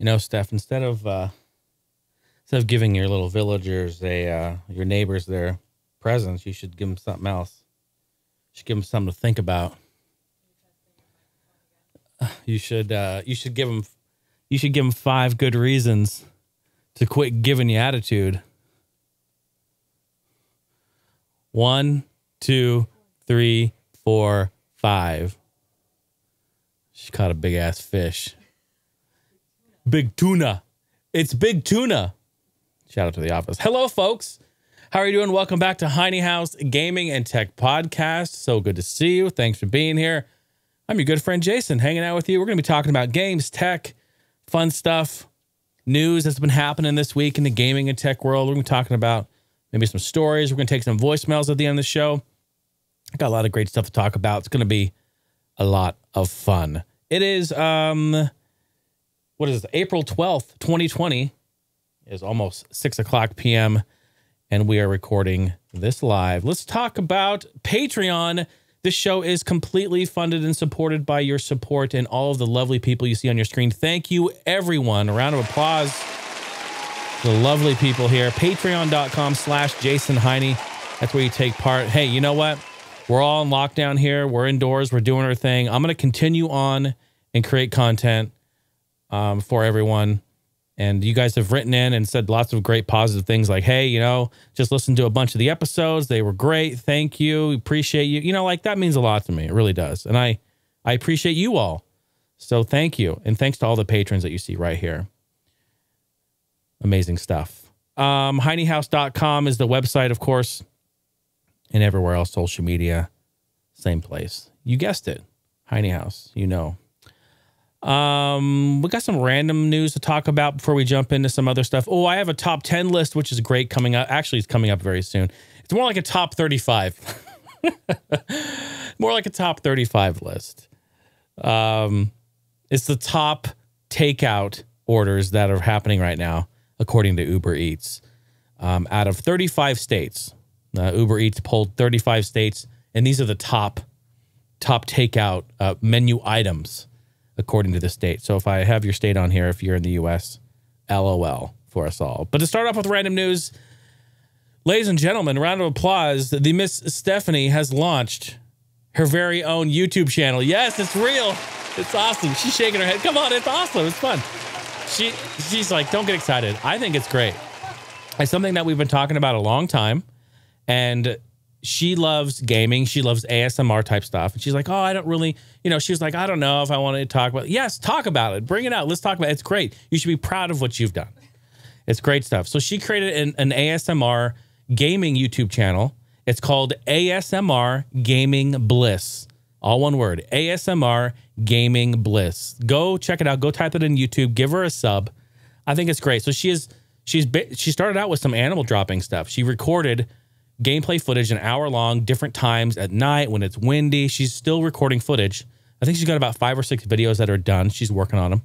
You know, Steph, instead of giving your little villagers, your neighbors their presents, you should give them something else. You should give them something to think about. You should give them 5 good reasons to quit giving you attitude. 1, 2, 3, 4, 5. She caught a big ass fish. Big tuna. It's big tuna. Shout out to the office. Hello, folks. How are you doing? Welcome back to Heine House Gaming and Tech Podcast. So good to see you. Thanks for being here. I'm your good friend Jason, hanging out with you. We're going to be talking about games, tech, fun stuff, news that's been happening this week in the gaming and tech world. We're going to be talking about maybe some stories. We're going to take some voicemails at the end of the show. I got a lot of great stuff to talk about. It's going to be a lot of fun. It is, what is it? April 12th, 2020. It is almost 6:00 p.m. and we are recording this live. Let's talk about Patreon. This show is completely funded and supported by your support and all of the lovely people you see on your screen. Thank you, everyone. A round of applause for the lovely people here. Patreon.com/Jason Heine. That's where you take part. Hey, you know what? We're all in lockdown here. We're indoors. We're doing our thing. I'm going to continue on and create content for everyone. And you guys have written in and said lots of great positive things like, hey, you know, just listen to a bunch of the episodes. They were great. Thank you. Appreciate you. You know, like that means a lot to me. It really does. And I appreciate you all. So thank you. And thanks to all the patrons that you see right here. Amazing stuff. Heinehouse.com is the website, of course. And everywhere else, social media, same place. You guessed it. Heine House, you know. We got some random news to talk about before we jump into some other stuff. Oh, I have a top 10 list, which is great, coming up. Actually, it's coming up very soon. It's more like a top 35. More like a top 35 list. It's the top takeout orders that are happening right now, according to Uber Eats. Out of 35 states, Uber Eats polled 35 states, and these are the top takeout menu items, according to the state. So if I have your state on here, if you're in the U.S., LOL for us all. But to start off with random news, ladies and gentlemen, round of applause. The Miss Stephanie has launched her very own YouTube channel. Yes, it's real. It's awesome. She's shaking her head. Come on, it's awesome. It's fun. She's like, don't get excited. I think it's great. It's something that we've been talking about a long time. And she loves gaming. She loves ASMR type stuff. And she's like, oh, I don't really, you know, she was like, I don't know if I want to talk about it. Yes, talk about it. Bring it out. Let's talk about it. It's great. You should be proud of what you've done. It's great stuff. So she created an ASMR gaming YouTube channel. It's called ASMR Gaming Bliss. All one word, ASMR Gaming Bliss. Go check it out. Go type it in YouTube. Give her a sub. I think it's great. So she started out with some animal dropping stuff. She recorded gameplay footage an hour long, different times at night when it's windy. She's still recording footage. I think she's got about 5 or 6 videos that are done. She's working on them.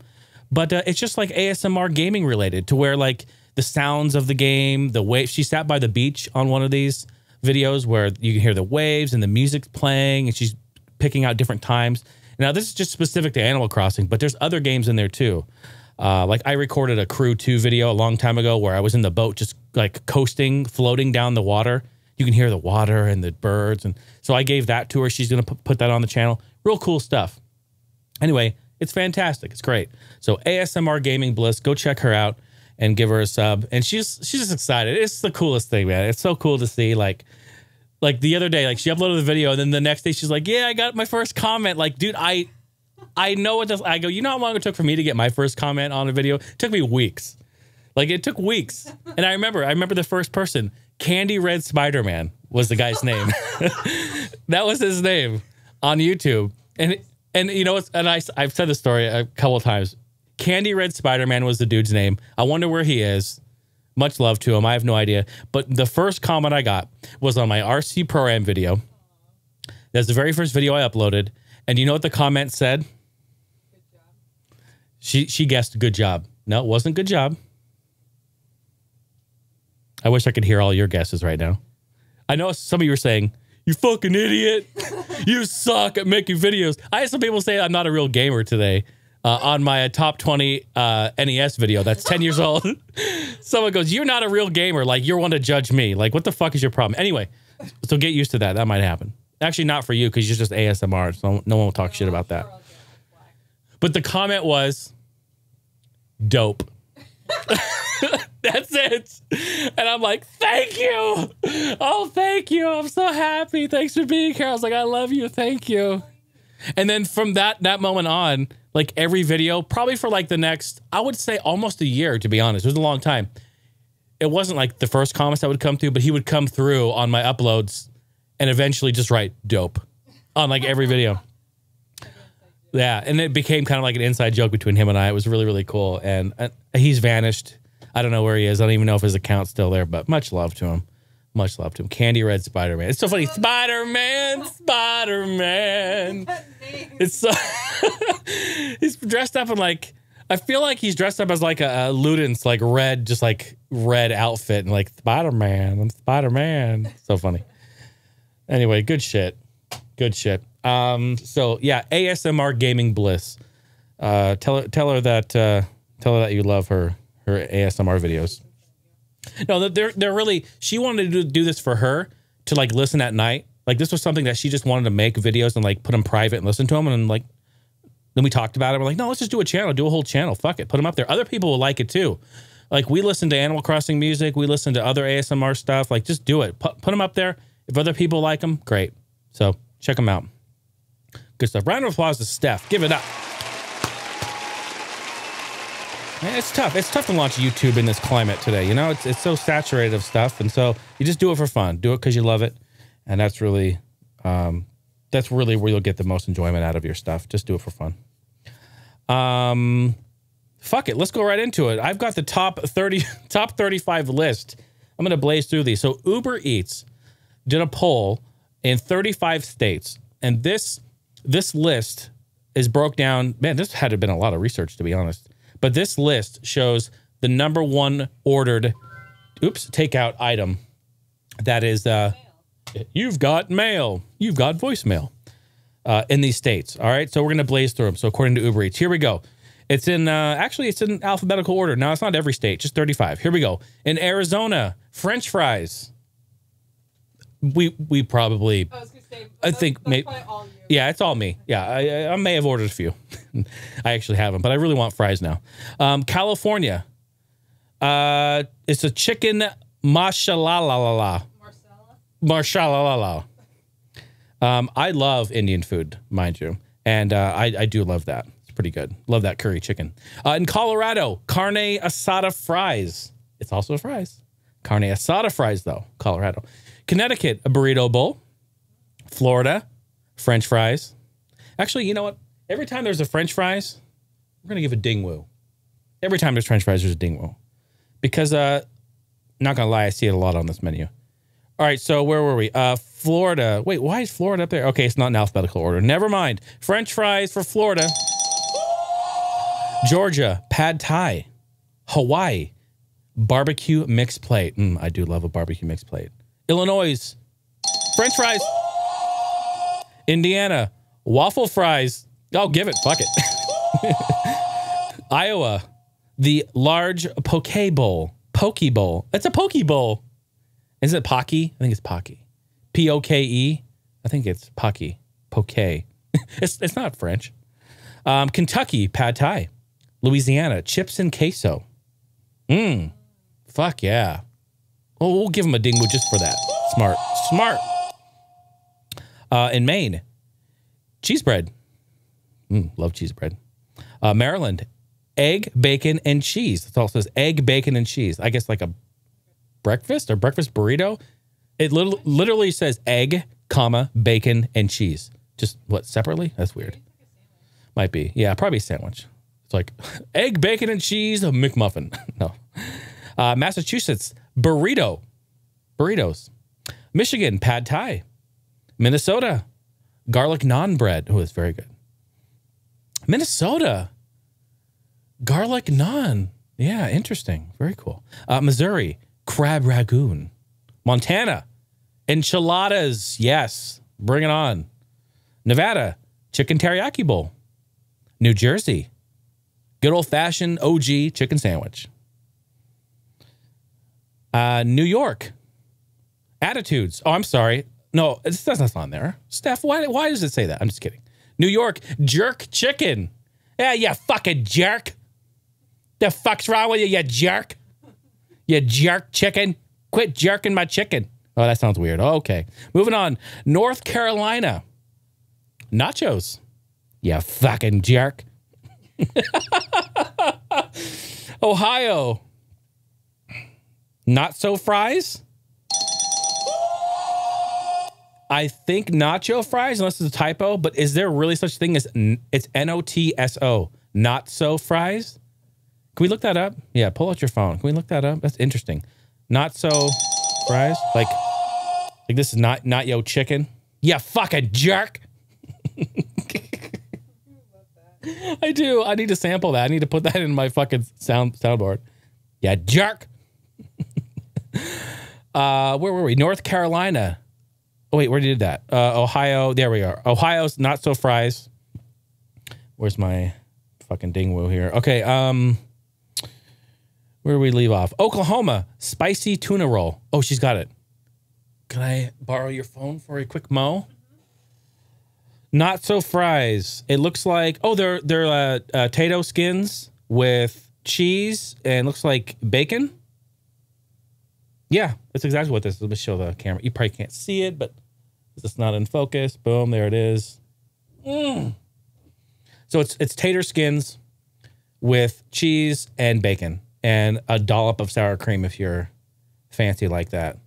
But it's just like ASMR gaming related, to where like the sounds of the game, the waves. She sat by the beach on one of these videos where you can hear the waves and the music playing, and she's picking out different times. Now, this is just specific to Animal Crossing, but there's other games in there too. Like I recorded a Crew 2 video a long time ago where I was in the boat just like coasting, floating down the water. You can hear the water and the birds. And so I gave that to her. She's going to put that on the channel. Real cool stuff. Anyway, it's fantastic. It's great. So ASMR Gaming Bliss, go check her out and give her a sub. And she's just excited. It's the coolest thing, man. It's so cool to see. Like the other day, like she uploaded the video, and then the next day she's like, yeah, I got my first comment. Like, dude, I know what this, I go, you know how long it took for me to get my first comment on a video? It took me weeks. Like it took weeks. And I remember the first person, Candy Red Spider-Man was the guy's name. That was his name on YouTube. And you know, I've said this story a couple of times. Candy Red Spider-Man was the dude's name. I wonder where he is. Much love to him. I have no idea. But the first comment I got was on my RC Pro-Am video. That's the very first video I uploaded. And you know what the comment said? Good job. She guessed good job. No, it wasn't good job. I wish I could hear all your guesses right now. I know some of you were saying, you fucking idiot. You suck at making videos. I had some people say I'm not a real gamer today. on my top 20 NES video that's 10 years old. Someone goes, "You're not a real gamer. Like, you're one to judge me. Like, what the fuck is your problem?" Anyway, so get used to that. That might happen. Actually, not for you because you're just ASMR. So no one will talk shit about that. But the comment was, dope. That's it. And I'm like, thank you. Oh, thank you. I'm so happy. Thanks for being here. I was like, I love you. Thank you. And then from that moment on, like every video, probably for like the next, I would say almost a year, to be honest. It was a long time. It wasn't like the first comments that would come through, but he would come through on my uploads and eventually just write dope on like every video. Yeah, and it became kind of like an inside joke between him and I. It was really, really cool. And he's vanished. I don't know where he is. I don't even know if his account's still there, but much love to him. Much love to him. Candy Red Spider-Man. It's so funny. Spider-Man, Spider-Man. It's so... He's dressed up in like... I feel like he's dressed up as like a Ludens, like red, just like red outfit. And like, Spider-Man, I'm Spider-Man. So funny. Anyway, good shit. Good shit. So yeah, ASMR Gaming Bliss. Tell her that you love her ASMR videos. No, they're really, she wanted to do this for her to like listen at night. Like this was something that she just wanted to make videos and like put them private and listen to them. And like, then we talked about it. We're like, no, let's just do a channel, do a whole channel. Fuck it. Put them up there. Other people will like it too. Like we listen to Animal Crossing music. We listen to other ASMR stuff. Like just do it. Put them up there. If other people like them, great. So check them out. Good stuff. Round of applause to Steph. Give it up. Man, it's tough. It's tough to launch YouTube in this climate today. You know, it's so saturated of stuff, and so you just do it for fun. Do it because you love it, and that's really where you'll get the most enjoyment out of your stuff. Just do it for fun. Fuck it. Let's go right into it. I've got the top 35 list. I'm gonna blaze through these. So Uber Eats did a poll in 35 states, and this list is broke down. Man, this had been a lot of research, to be honest. But this list shows the number one ordered, takeout item. That is, you've got mail. You've got voicemail in these states. All right, so we're going to blaze through them. So according to Uber Eats, here we go. It's in, actually, it's in alphabetical order. Now, it's not every state, just 35. Here we go. In Arizona, French fries. We probably, I think maybe, yeah, it's all me. Yeah, I may have ordered a few. I actually haven't, but I really want fries now. California, it's a chicken mashallah. Marshallah. I love Indian food, mind you. And I do love that. It's pretty good. Love that curry chicken. In Colorado, carne asada fries. It's also fries. Carne asada fries, though, Colorado. Connecticut, a burrito bowl. Florida, French fries. Actually, you know what? Every time there's a French fries, we're going to give a dingwoo. Every time there's French fries, there's a dingwoo. Because, not going to lie, I see it a lot on this menu. All right, so where were we? Florida. Wait, why is Florida up there? Okay, it's not in alphabetical order. Never mind. French fries for Florida. Georgia, pad thai. Hawaii, barbecue mixed plate. I do love a barbecue mixed plate. Illinois, French fries. Indiana, waffle fries. I'll give it. Fuck it. Iowa, the large poke bowl. Poke bowl. It's a poke bowl. Is it pocky? I think it's pocky. P-O-K-E. I think it's pocky. Poke. It's not French. Kentucky, pad thai. Louisiana, chips and queso. Fuck yeah. Oh, we'll give them a dingwoo just for that. Smart. Smart. In Maine, cheese bread. Love cheese bread. Maryland, egg, bacon, and cheese. It all says egg, bacon, and cheese. I guess like a breakfast or breakfast burrito. It literally says egg, comma, bacon, and cheese. Just what, separately? That's weird. Might be. Yeah, probably a sandwich. It's like egg, bacon, and cheese, a McMuffin. No. Massachusetts, burrito. Burritos. Michigan, pad thai. Minnesota, garlic naan bread. Oh, it's very good. Minnesota, garlic naan. Yeah, interesting. Very cool. Missouri, crab ragoon. Montana, enchiladas. Yes, bring it on. Nevada, chicken teriyaki bowl. New Jersey, Good old-fashioned OG chicken sandwich. New York. Attitudes. Oh, I'm sorry. No, that's not on there. Steph, why does it say that? I'm just kidding. New York, jerk chicken. Yeah, you fucking jerk. The fuck's wrong with you, you jerk? You jerk chicken. Quit jerking my chicken. Oh, that sounds weird. Oh, okay. Moving on. North Carolina. Nachos. You fucking jerk. Ohio. Not so fries. I think nacho fries, unless it's a typo, but is there really such a thing as it's N-O-T-S-O, not so fries? Can we look that up? Yeah, pull out your phone. Can we look that up? That's interesting. Not so fries? Like this is not yo chicken? Yeah, fucking jerk. I do. I need to sample that. I need to put that in my fucking soundboard. Yeah, jerk. Where were we? North Carolina. Oh, wait, where did that? Ohio. There we are. Ohio's not so fries. Where's my fucking dingwoo here? Okay. Where do we leave off? Oklahoma. Spicy tuna roll. Oh, she's got it. Can I borrow your phone for a quick mo? Not so fries. It looks like, oh, they're tato skins with cheese and looks like bacon. Yeah, that's exactly what this is. Let me show the camera. You probably can't see it, but it's not in focus. Boom, there it is. Mm. So it's tater skins with cheese and bacon and a dollop of sour cream if you're fancy like that.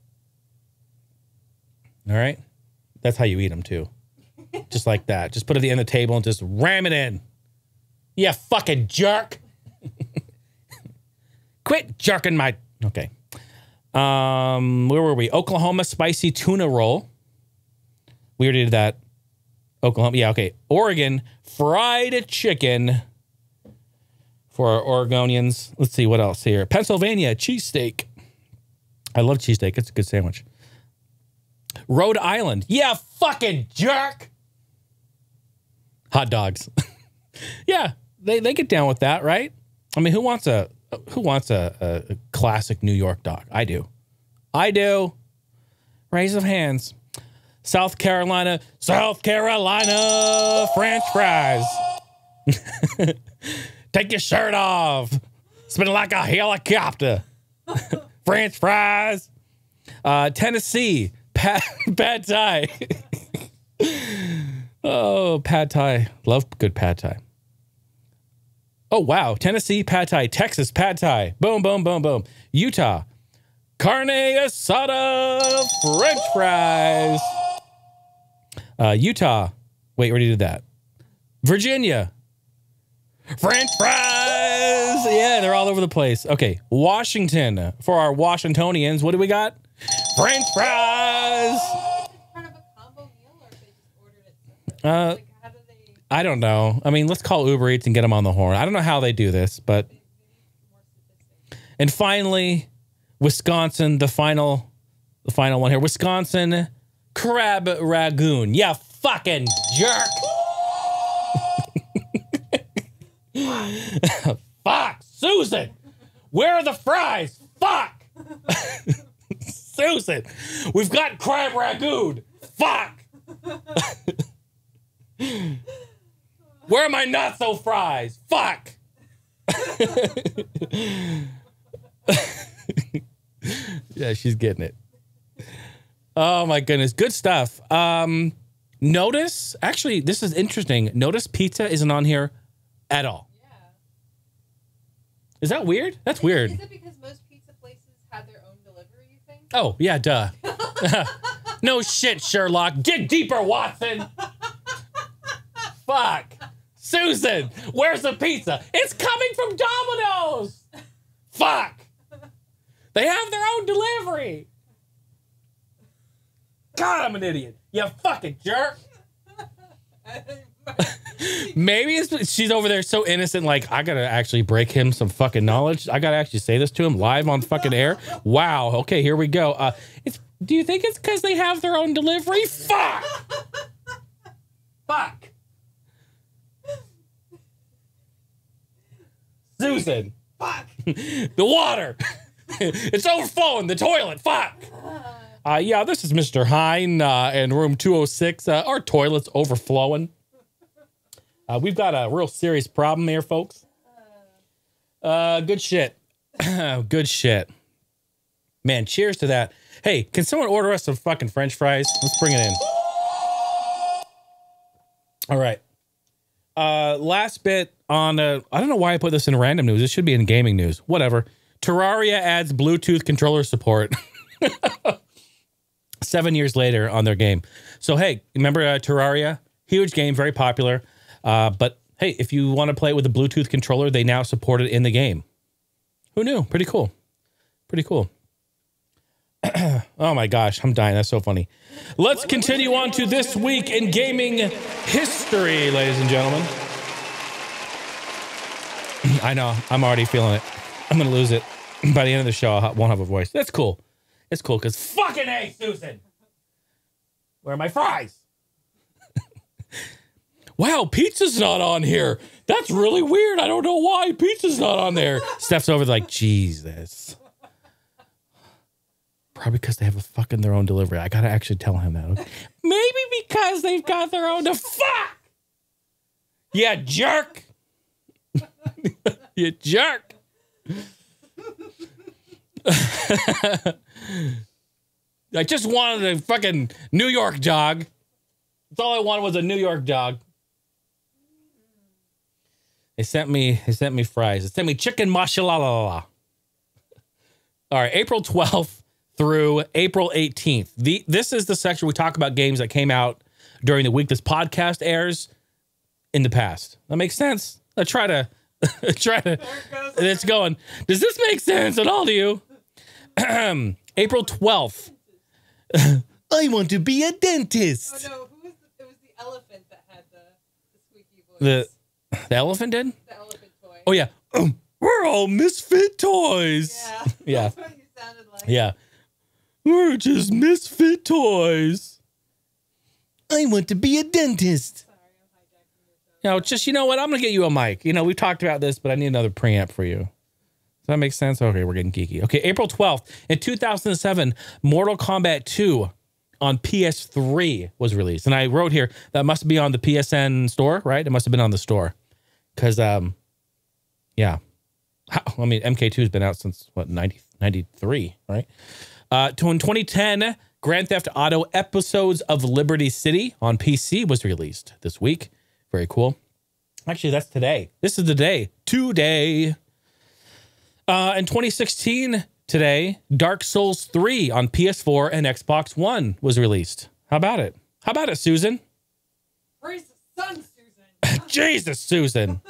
All right? That's how you eat them, too. Just like that. Just put it at the end of the table and just ram it in. You fucking jerk. Quit jerking my... Okay. Where were we? Oklahoma spicy tuna roll. We already did that. Oklahoma. Yeah, okay. Oregon fried chicken for our Oregonians. Let's see what else here. Pennsylvania cheesesteak. I love cheesesteak. It's a good sandwich. Rhode Island. Yeah, fucking jerk. Hot dogs. Yeah, they get down with that, right? I mean, who wants a classic New York dog? I do. I do. Raise of hands. South Carolina. South Carolina French fries. Take your shirt off. Spin like a helicopter. French fries. Tennessee. Pad Thai. Oh, Pad Thai. Love good Pad Thai. Oh, wow. Tennessee, Pad Thai. Texas, Pad Thai. Boom, boom, boom, boom. Utah. Carne asada French fries. Utah. Wait, where did you do that? Virginia. French fries. Yeah, they're all over the place. Okay, Washington. For our Washingtonians, what do we got? French fries. I don't know. I mean, let's call Uber Eats and get them on the horn. I don't know how they do this, but... And finally, Wisconsin, the final one here. Wisconsin crab ragoon. Yeah, fucking jerk. Fuck, Susan. Where are the fries? Fuck. Susan, we've got crab ragoon. Fuck. Where are my not so fries? Fuck. Yeah, she's getting it. Oh my goodness, good stuff. Notice, actually, this is interesting. Notice pizza isn't on here at all. Yeah. Is that weird? That's weird. Is it because most pizza places have their own delivery, you think? Oh yeah, duh. No shit, Sherlock. Get deeper, Watson. Fuck. Susan, where's the pizza? It's coming from Domino's. Fuck. They have their own delivery. God, I'm an idiot. You fucking jerk. Maybe it's, she's over there so innocent, like, I gotta actually break him some fucking knowledge. I gotta actually say this to him live on fucking air. Wow. Okay, here we go. Do you think it's because they have their own delivery? Fuck. Fuck. Susan. Fuck. The water. It's overflowing. The toilet. Fuck. Yeah, this is Mr. Heine in room 206. Our toilet's overflowing. We've got a real serious problem here, folks. Good shit. Good shit. Man, cheers to that. Hey, can someone order us some fucking French fries? Let's bring it in. All right. Last bit on... I don't know why I put this in random news. It should be in gaming news. Whatever. Terraria adds Bluetooth controller support. 7 years later on their game. So, hey, remember Terraria? Huge game, very popular. But, hey, if you want to play it with a Bluetooth controller, they now support it in the game. Who knew? Pretty cool. Pretty cool. Oh, my gosh. I'm dying. That's so funny. Let's continue on to this week in gaming history, ladies and gentlemen. I know. I'm already feeling it. I'm going to lose it. By the end of the show, I won't have a voice. That's cool. It's cool because fucking A, Susan. Where are my fries? Wow, pizza's not on here. That's really weird. I don't know why pizza's not on there. Steph's over like, Jesus. Probably because they have a fucking their own delivery. I gotta actually tell him that. Okay. Maybe because they've got their own. Fuck! You jerk! You jerk! I just wanted a fucking New York dog. That's all I wanted was a New York dog. They sent me fries. They sent me chicken mashallah. All right, April 12th through April 18th. This is the section we talk about games that came out during the week this podcast airs in the past. That makes sense. I try to try to. It's going. Does this make sense at all to you? April 12th. I want to be a dentist. Oh no! It was the elephant that had the squeaky voice. The elephant did? The elephant toy. Oh, yeah. We're all misfit toys. Yeah. Yeah. That's what you sounded like. Yeah. We're just misfit toys. I want to be a dentist. Sorry, I'm hijacking yourself. No, just, you know what? I'm going to get you a mic. You know, we've talked about this, but I need another preamp for you. Does that make sense? Okay, we're getting geeky. Okay, April 12th. In 2007, Mortal Kombat 2 on PS3 was released. And I wrote here, that must be on the PSN store, right? It must have been on the store. Because, yeah. I mean, MK2 has been out since, what, 93, right? To in 2010, Grand Theft Auto Episodes of Liberty City on PC was released this week. Very cool. Actually, that's today. This is the day. Today. In 2016, today, Dark Souls 3 on PS4 and Xbox One was released. How about it? How about it, Susan? Praise the sun, Susan. Jesus, Susan.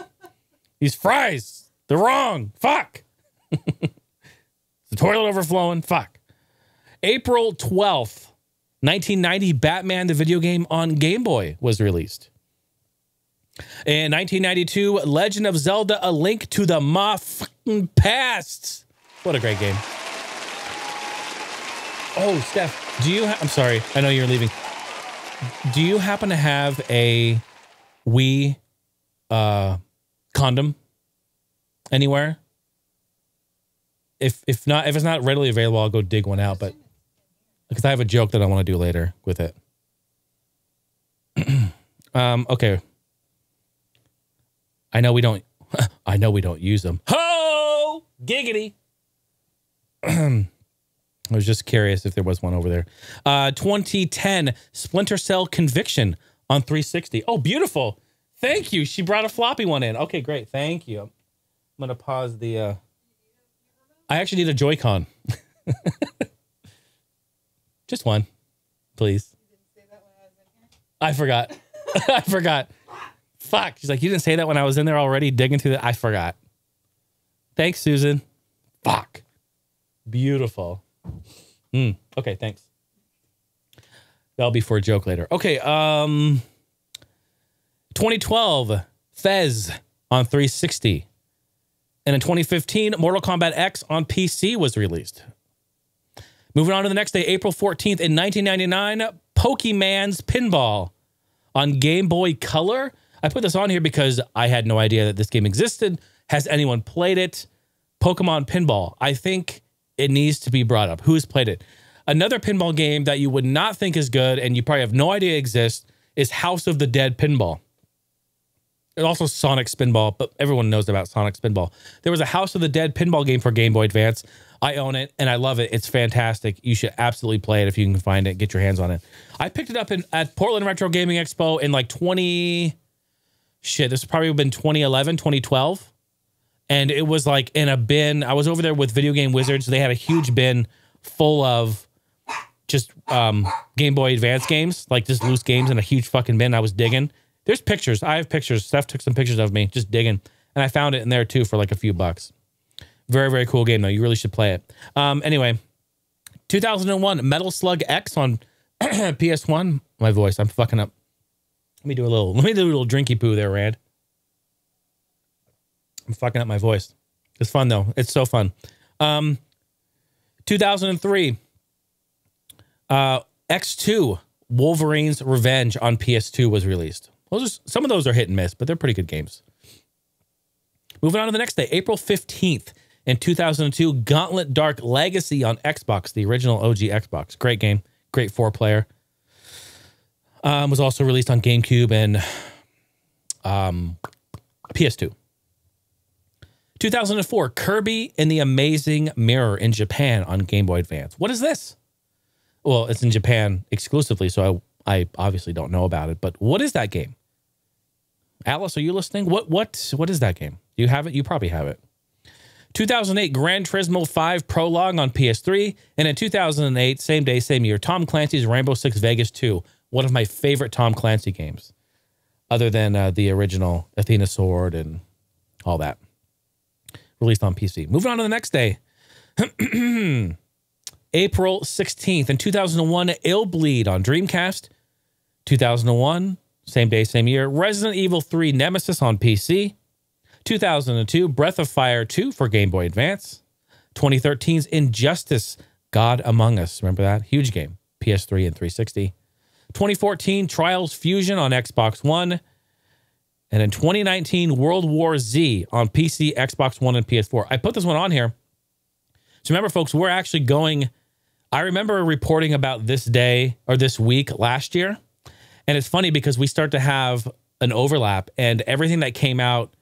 These fries, they're wrong. Fuck. The toilet overflowing. Fuck. April 12th, 1990, Batman the video game on Game Boy was released. In 1992, Legend of Zelda: A Link to the Fucking Past. What a great game. Oh, Steph, do you have... I'm sorry, I know you're leaving. Do you happen to have a Wii condom anywhere? If not, if it's not readily available, I'll go dig one out, but... Because I have a joke that I want to do later with it. Okay. I know we don't use them. Ho! Giggity! I was just curious if there was one over there. 2010, Splinter Cell Conviction on 360. Oh, beautiful! Thank you! She brought a floppy one in. Okay, great. Thank you. I'm going to pause the... I actually need a Joy-Con. Just one, please. You didn't say that when I was in here? I forgot. I forgot. Fuck. She's like, you didn't say that when I was in there already digging through that. I forgot. Thanks, Susan. Fuck. Beautiful. Okay, thanks. That'll be for a joke later. Okay. 2012, Fez on 360. And in 2015, Mortal Kombat X on PC was released. Moving on to the next day, April 14th in 1999, Pokemon's Pinball on Game Boy Color. I put this on here because I had no idea that this game existed. Has anyone played it? Pokemon Pinball. I think it needs to be brought up. Who's played it? Another pinball game that you would not think is good and you probably have no idea exists is House of the Dead Pinball. And also Sonic Spinball, but everyone knows about Sonic Spinball. There was a House of the Dead pinball game for Game Boy Advance. I own it and I love it. It's fantastic. You should absolutely play it if you can find it. Get your hands on it. I picked it up at Portland Retro Gaming Expo in like this has probably been 2011, 2012. And it was like in a bin. I was over there with Video Game Wizards. They had a huge bin full of just Game Boy Advance games, like just loose games in a huge fucking bin. I was digging. There's pictures. I have pictures. Steph took some pictures of me just digging. And I found it in there too for like a few bucks. Very, very cool game though. You really should play it. Anyway, 2001 Metal Slug X on PS1. My voice, I'm fucking up. Let me do a little drinky poo there, Rand. I'm fucking up my voice. It's fun, though. It's so fun. 2003, X2, Wolverine's Revenge on PS2 was released. Some of those are hit and miss, but they're pretty good games. Moving on to the next day, April 15th in 2002, Gauntlet Dark Legacy on Xbox, the original OG Xbox. Great game. Great four-player. Was also released on GameCube and PS2. 2004, Kirby and the Amazing Mirror in Japan on Game Boy Advance. What is this? Well, it's in Japan exclusively, so I obviously don't know about it, but what is that game? Alice, are you listening? What is that game? Do you have it? You probably have it. 2008, Gran Turismo 5 Prologue on PS3. And in 2008, same day, same year, Tom Clancy's Rainbow Six Vegas 2, one of my favorite Tom Clancy games, other than the original Athena Sword and all that. Released on PC. Moving on to the next day. April 16th. In 2001, Illbleed on Dreamcast. 2001, same day, same year, Resident Evil 3 Nemesis on PC. 2002, Breath of Fire 2 for Game Boy Advance. 2013's Injustice, God Among Us. Remember that? Huge game. PS3 and 360. 2014, Trials Fusion on Xbox One. And in 2019, World War Z on PC, Xbox One, and PS4. I put this one on here. So remember, folks, we're actually going... I remember reporting about this day or this week last year. And it's funny because we start to have an overlap. And everything that came out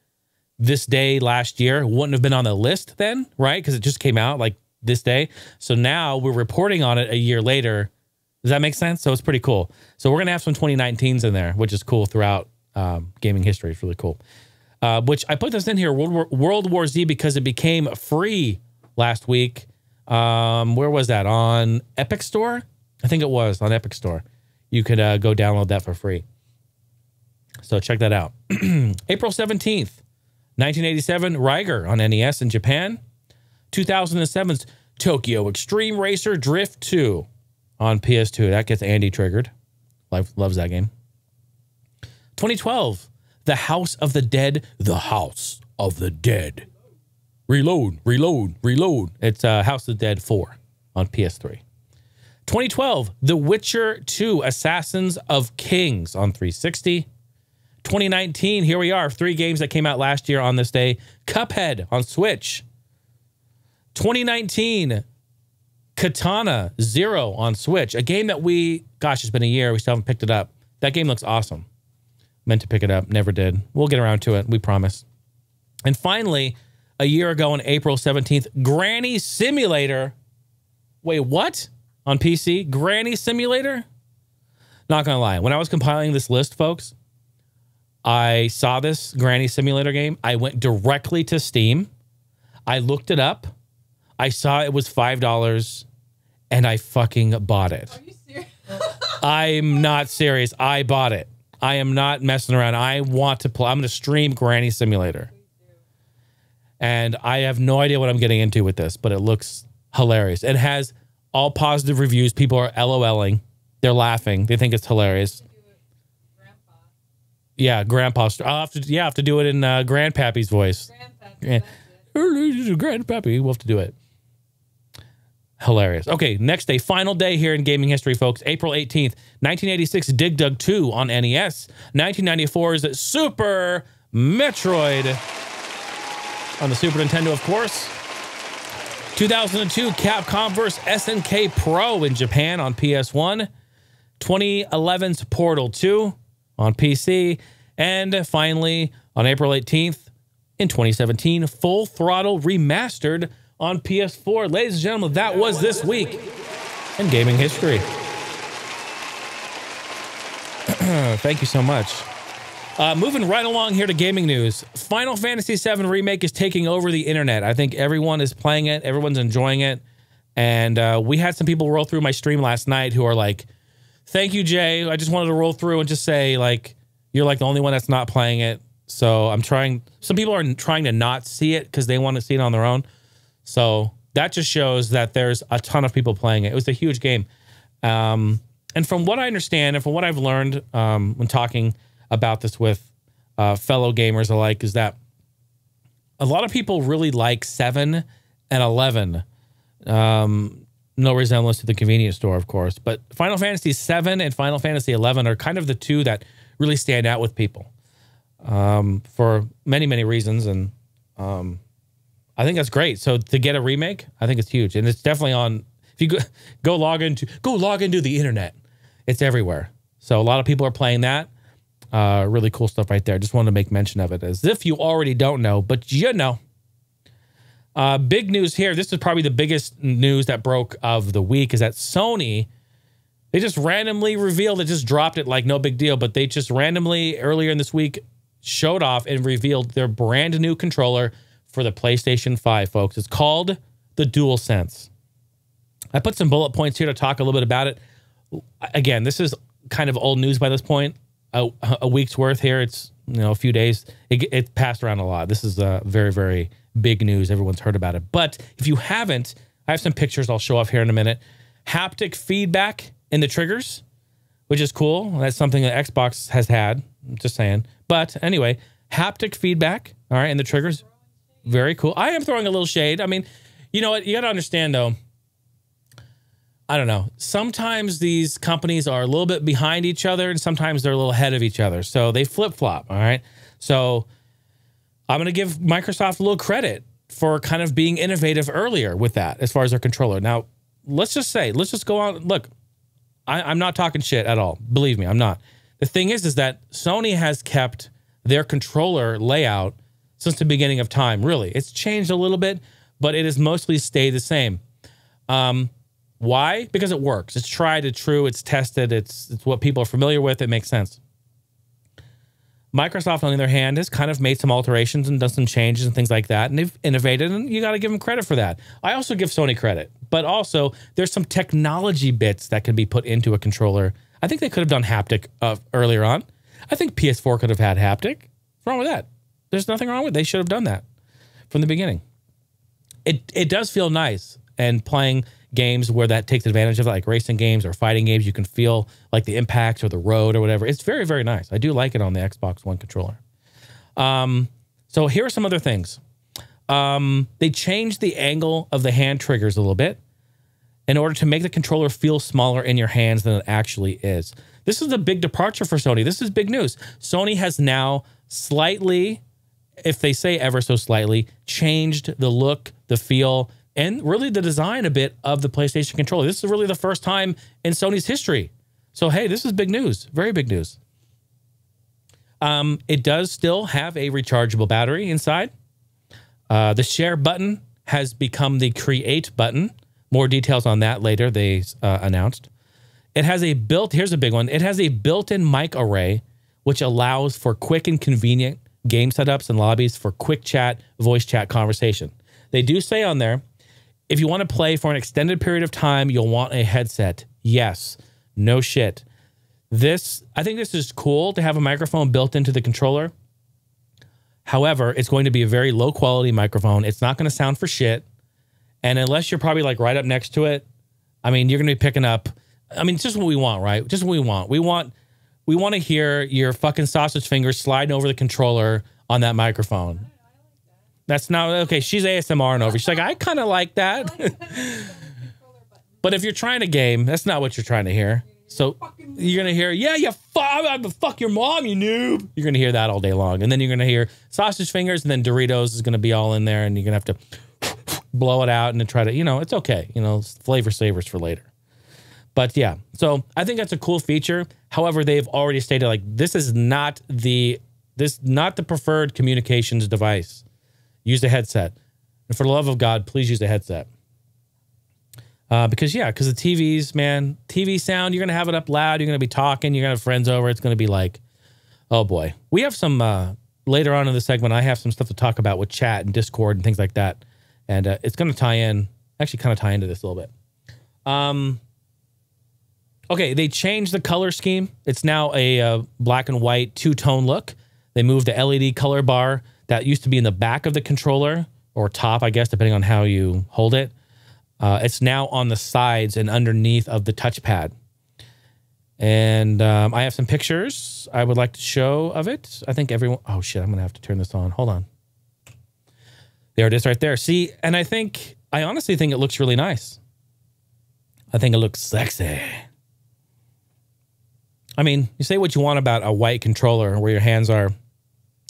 this day last year wouldn't have been on the list then, right? Because it just came out like this day. So now we're reporting on it a year later. Does that make sense? So it's pretty cool. So we're going to have some 2019s in there, which is cool throughout... gaming history is really cool, which I put this in here, World War Z, because it became free last week. Where was that? On Epic Store? I think it was on Epic Store. You could go download that for free. So check that out. April 17th, 1987, Riger on NES in Japan. 2007's Tokyo Extreme Racer Drift 2 on PS2. That gets Andy triggered. Loves that game. 2012, The House of the Dead. Reload. It's House of the Dead 4 on PS3. 2012, The Witcher 2, Assassins of Kings on 360. 2019, here we are, three games that came out last year on this day. Cuphead on Switch. 2019, Katana Zero on Switch, a game that it's been a year, we still haven't picked it up. That game looks awesome. Meant to pick it up, never did. We'll get around to it, we promise. And finally, a year ago on April 17th, Granny Simulator. Wait, what? On PC? Granny Simulator? Not gonna lie, when I was compiling this list, folks, I saw this Granny Simulator game. I went directly to Steam. I looked it up. I saw it was $5, and I fucking bought it. Are you serious? I'm not serious. I bought it. I am not messing around. I want to play. I'm going to stream Granny Simulator. And I have no idea what I'm getting into with this, but it looks hilarious. It has all positive reviews. People are LOLing. They're laughing. They think it's hilarious. Grandpa. Yeah, Grandpa. I have to do it in Grandpappy's voice. Grandpappy. We'll have to do it. Hilarious. Okay, next day, final day here in gaming history, folks. April 18th, 1986, Dig Dug 2 on NES. 1994's Super Metroid on the Super Nintendo, of course. 2002, Capcom vs. SNK Pro in Japan on PS1. 2011's Portal 2 on PC. And finally, on April 18th in 2017, Full Throttle Remastered on PS4. Ladies and gentlemen, that was this week in gaming history. Thank you so much. Moving right along here to gaming news. Final Fantasy VII Remake is taking over the internet. I think everyone is playing it. Everyone's enjoying it. And we had some people roll through my stream last night who are like, thank you, Jay. I just wanted to roll through and just say, like, you're like the only one that's not playing it. So I'm trying. Some people are trying to not see it because they want to see it on their own. So that just shows that there's a ton of people playing it. It was a huge game. And from what I understand and from what I've learned when talking about this with fellow gamers alike is that a lot of people really like 7 and 11. No resemblance to the convenience store, of course, but Final Fantasy 7 and Final Fantasy 11 are kind of the two that really stand out with people for many, many reasons. And I think that's great. So to get a remake, I think it's huge. And it's definitely on, if you go log into the internet, it's everywhere. So a lot of people are playing that. Really cool stuff right there. Just wanted to make mention of it as if you already don't know, but you know. Big news here. This is probably the biggest news that broke of the week is that Sony, they just randomly revealed, it just dropped it like no big deal, but they just randomly earlier in this week showed off and revealed their brand new controller for the PlayStation 5, folks. It's called the DualSense. I put some bullet points here to talk a little bit about it. Again, this is kind of old news by this point. A week's worth here. It's, you know, a few days. It passed around a lot. This is very, very big news. Everyone's heard about it. But if you haven't, I have some pictures I'll show off here in a minute. Haptic feedback in the triggers, which is cool. That's something that Xbox has had. I'm just saying. But anyway, haptic feedback. All right, in the triggers. Very cool. I am throwing a little shade. I mean, you know what? You got to understand, though. I don't know. Sometimes these companies are a little bit behind each other and sometimes they're a little ahead of each other. So they flip-flop, all right? So I'm going to give Microsoft a little credit for kind of being innovative earlier with that as far as their controller. Now, let's just say, let's just go on. Look, I'm not talking shit at all. Believe me, I'm not. The thing is that Sony has kept their controller layout since the beginning of time, really. It's changed a little bit, but it has mostly stayed the same. Why? Because it works. It's tried, it's true, it's tested, it's what people are familiar with, it makes sense. Microsoft, on the other hand, has kind of made some alterations and done some changes and things like that, and they've innovated, and you got to give them credit for that. I also give Sony credit, but also there's some technology bits that can be put into a controller. I think they could have done haptic earlier on. I think PS4 could have had haptic. What's wrong with that? There's nothing wrong with it. They should have done that from the beginning. It does feel nice, and playing games where that takes advantage of it, like racing games or fighting games, you can feel like the impacts or the road or whatever. It's very, very nice. I do like it on the Xbox One controller. So here are some other things. They changed the angle of the hand triggers a little bit in order to make the controller feel smaller in your hands than it actually is. This is a big departure for Sony. This is big news. Sony has now slightly, if they say ever so slightly, changed the look, the feel, and really the design a bit of the PlayStation controller. This is really the first time in Sony's history. So, hey, this is big news. Very big news. It does still have a rechargeable battery inside. The share button has become the create button. More details on that later, they announced. It has a here's a big one. It has a built-in mic array, which allows for quick and convenient game setups and lobbies for quick chat, voice chat conversation. They do say on there, if you want to play for an extended period of time, you'll want a headset. Yes. No shit. I think this is cool to have a microphone built into the controller. However, it's going to be a very low quality microphone. It's not going to sound for shit. And unless you're probably like right up next to it, I mean, you're going to be picking up. I mean, it's just what we want, right? Just what we want. We want to hear your fucking sausage fingers sliding over the controller on that microphone. That's not okay. She's ASMR and over. She's like, I kind of like that. But if you're trying to game, that's not what you're trying to hear. So you're going to hear, yeah, fuck your mom, you noob. You're going to hear that all day long. And then you're going to hear sausage fingers, and then Doritos is going to be all in there, and you're going to have to blow it out and then try to, you know, it's okay. You know, flavor savers for later. But yeah, so I think that's a cool feature. However, they've already stated, like, this is not the, preferred communications device. Use a headset. And for the love of God, please use a headset. Because, yeah, because the TVs, man, TV sound, you're going to have it up loud. You're going to be talking. You're going to have friends over. It's going to be like, oh, boy. We have some, later on in the segment, I have some stuff to talk about with chat and Discord and things like that. And it's going to tie in, actually kind of tie into this a little bit. Okay, they changed the color scheme. It's now a black and white two-tone look. They moved the LED color bar that used to be in the back of the controller or top, I guess, depending on how you hold it. It's now on the sides and underneath of the touchpad. And I have some pictures I would like to show of it. I think everyone... Oh, shit, I'm going to have to turn this on. Hold on. There it is right there. See, and I think... I honestly think it looks really nice. I think it looks sexy. I mean, you say what you want about a white controller where your hands are...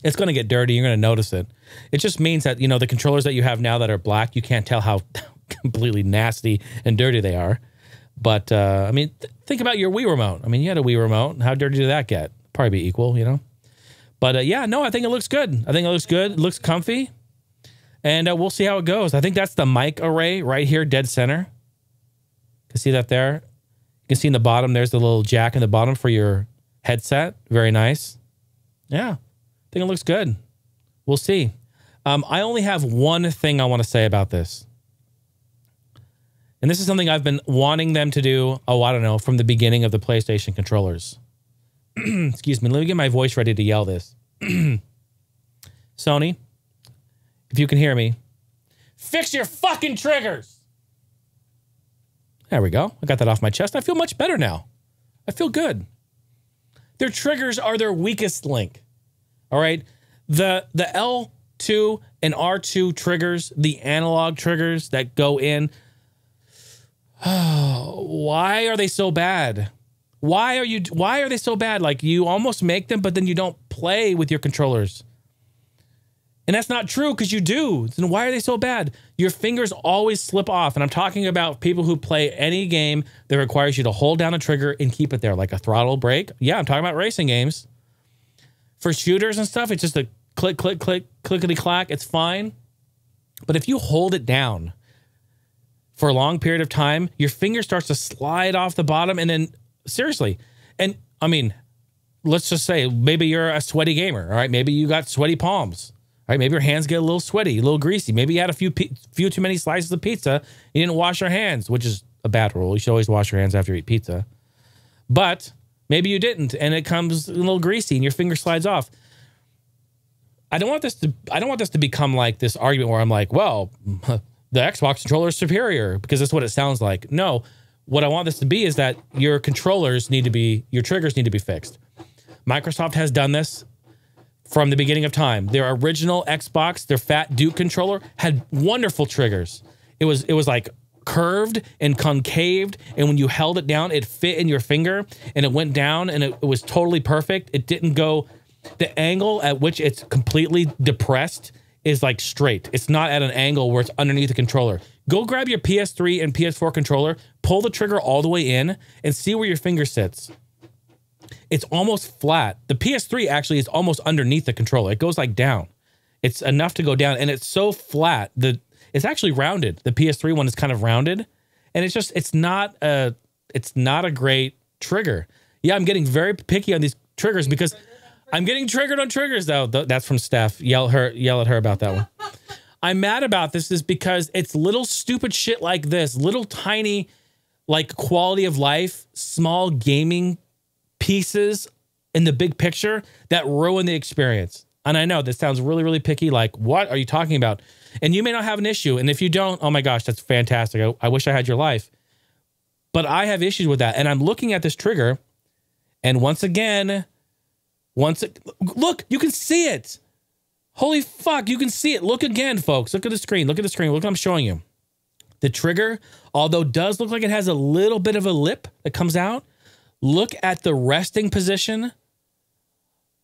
It's going to get dirty. You're going to notice it. It just means that, you know, the controllers that you have now that are black, you can't tell how... completely nasty and dirty they are. But I mean, think about your Wii remote. I mean, you had a Wii remote. How dirty did that get? Probably be equal, you know. But yeah, no, I think it looks good. I think it looks good. It looks comfy, and we'll see how it goes. I think that's the mic array right here, dead center. You can see that there. You can see in the bottom. There's the little jack in the bottom for your headset. Very nice. Yeah, I think it looks good. We'll see. I only have one thing I want to say about this. And this is something I've been wanting them to do, oh, I don't know, from the beginning of the PlayStation controllers. Excuse me. Let me get my voice ready to yell this. Sony, if you can hear me, fix your fucking triggers. There we go. I got that off my chest. I feel much better now. I feel good. Their triggers are their weakest link. All right? The L2 and R2 triggers, the analog triggers that go in... Oh, why are they so bad? Why are they so bad? Like, you almost make them, but then you don't play with your controllers. And that's not true, because you do. Then why are they so bad? Your fingers always slip off. And I'm talking about people who play any game that requires you to hold down a trigger and keep it there, like a throttle brake. Yeah, I'm talking about racing games. For shooters and stuff, it's just a click, click, click, clickety-clack. It's fine. But if you hold it down for a long period of time, your finger starts to slide off the bottom. And then, seriously, and I mean, let's just say maybe you're a sweaty gamer, all right? Maybe you got sweaty palms, all right? Maybe your hands get a little sweaty, a little greasy. Maybe you had a few too many slices of pizza. You didn't wash your hands, which is a bad rule. You should always wash your hands after you eat pizza. But maybe you didn't, and it comes a little greasy, and your finger slides off. I don't want this to become like this argument where I'm like, well... the Xbox controller is superior, because that's what it sounds like. No, what I want this to be is that your controllers need to be, your triggers need to be fixed. Microsoft has done this from the beginning of time. Their original Xbox, their Fat Duke controller, had wonderful triggers. It was like curved and concaved, and when you held it down, it fit in your finger, and it went down, and it was totally perfect. It didn't go, the angle at which it's completely depressed is like straight. It's not at an angle where it's underneath the controller. Go grab your PS3 and PS4 controller, pull the trigger all the way in, and see where your finger sits. It's almost flat. The PS3 actually is almost underneath the controller. It goes like down. It's enough to go down, and it's so flat that it's actually rounded. The PS3 one is kind of rounded, and it's just, it's not a great trigger. Yeah, I'm getting very picky on these triggers because I'm getting triggered on triggers, though. That's from Steph. Yell at her about that one. I'm mad about this is because it's little stupid shit like this, little tiny, like, quality of life, small gaming pieces in the big picture that ruin the experience. And I know this sounds really, really picky. Like, what are you talking about? And you may not have an issue. And if you don't, oh my gosh, that's fantastic. I wish I had your life. But I have issues with that. And I'm looking at this trigger, and once again... Look, you can see it. Holy fuck, you can see it. Look again, folks. Look at the screen. Look at the screen. Look what I'm showing you. The trigger, although does look like it has a little bit of a lip that comes out, look at the resting position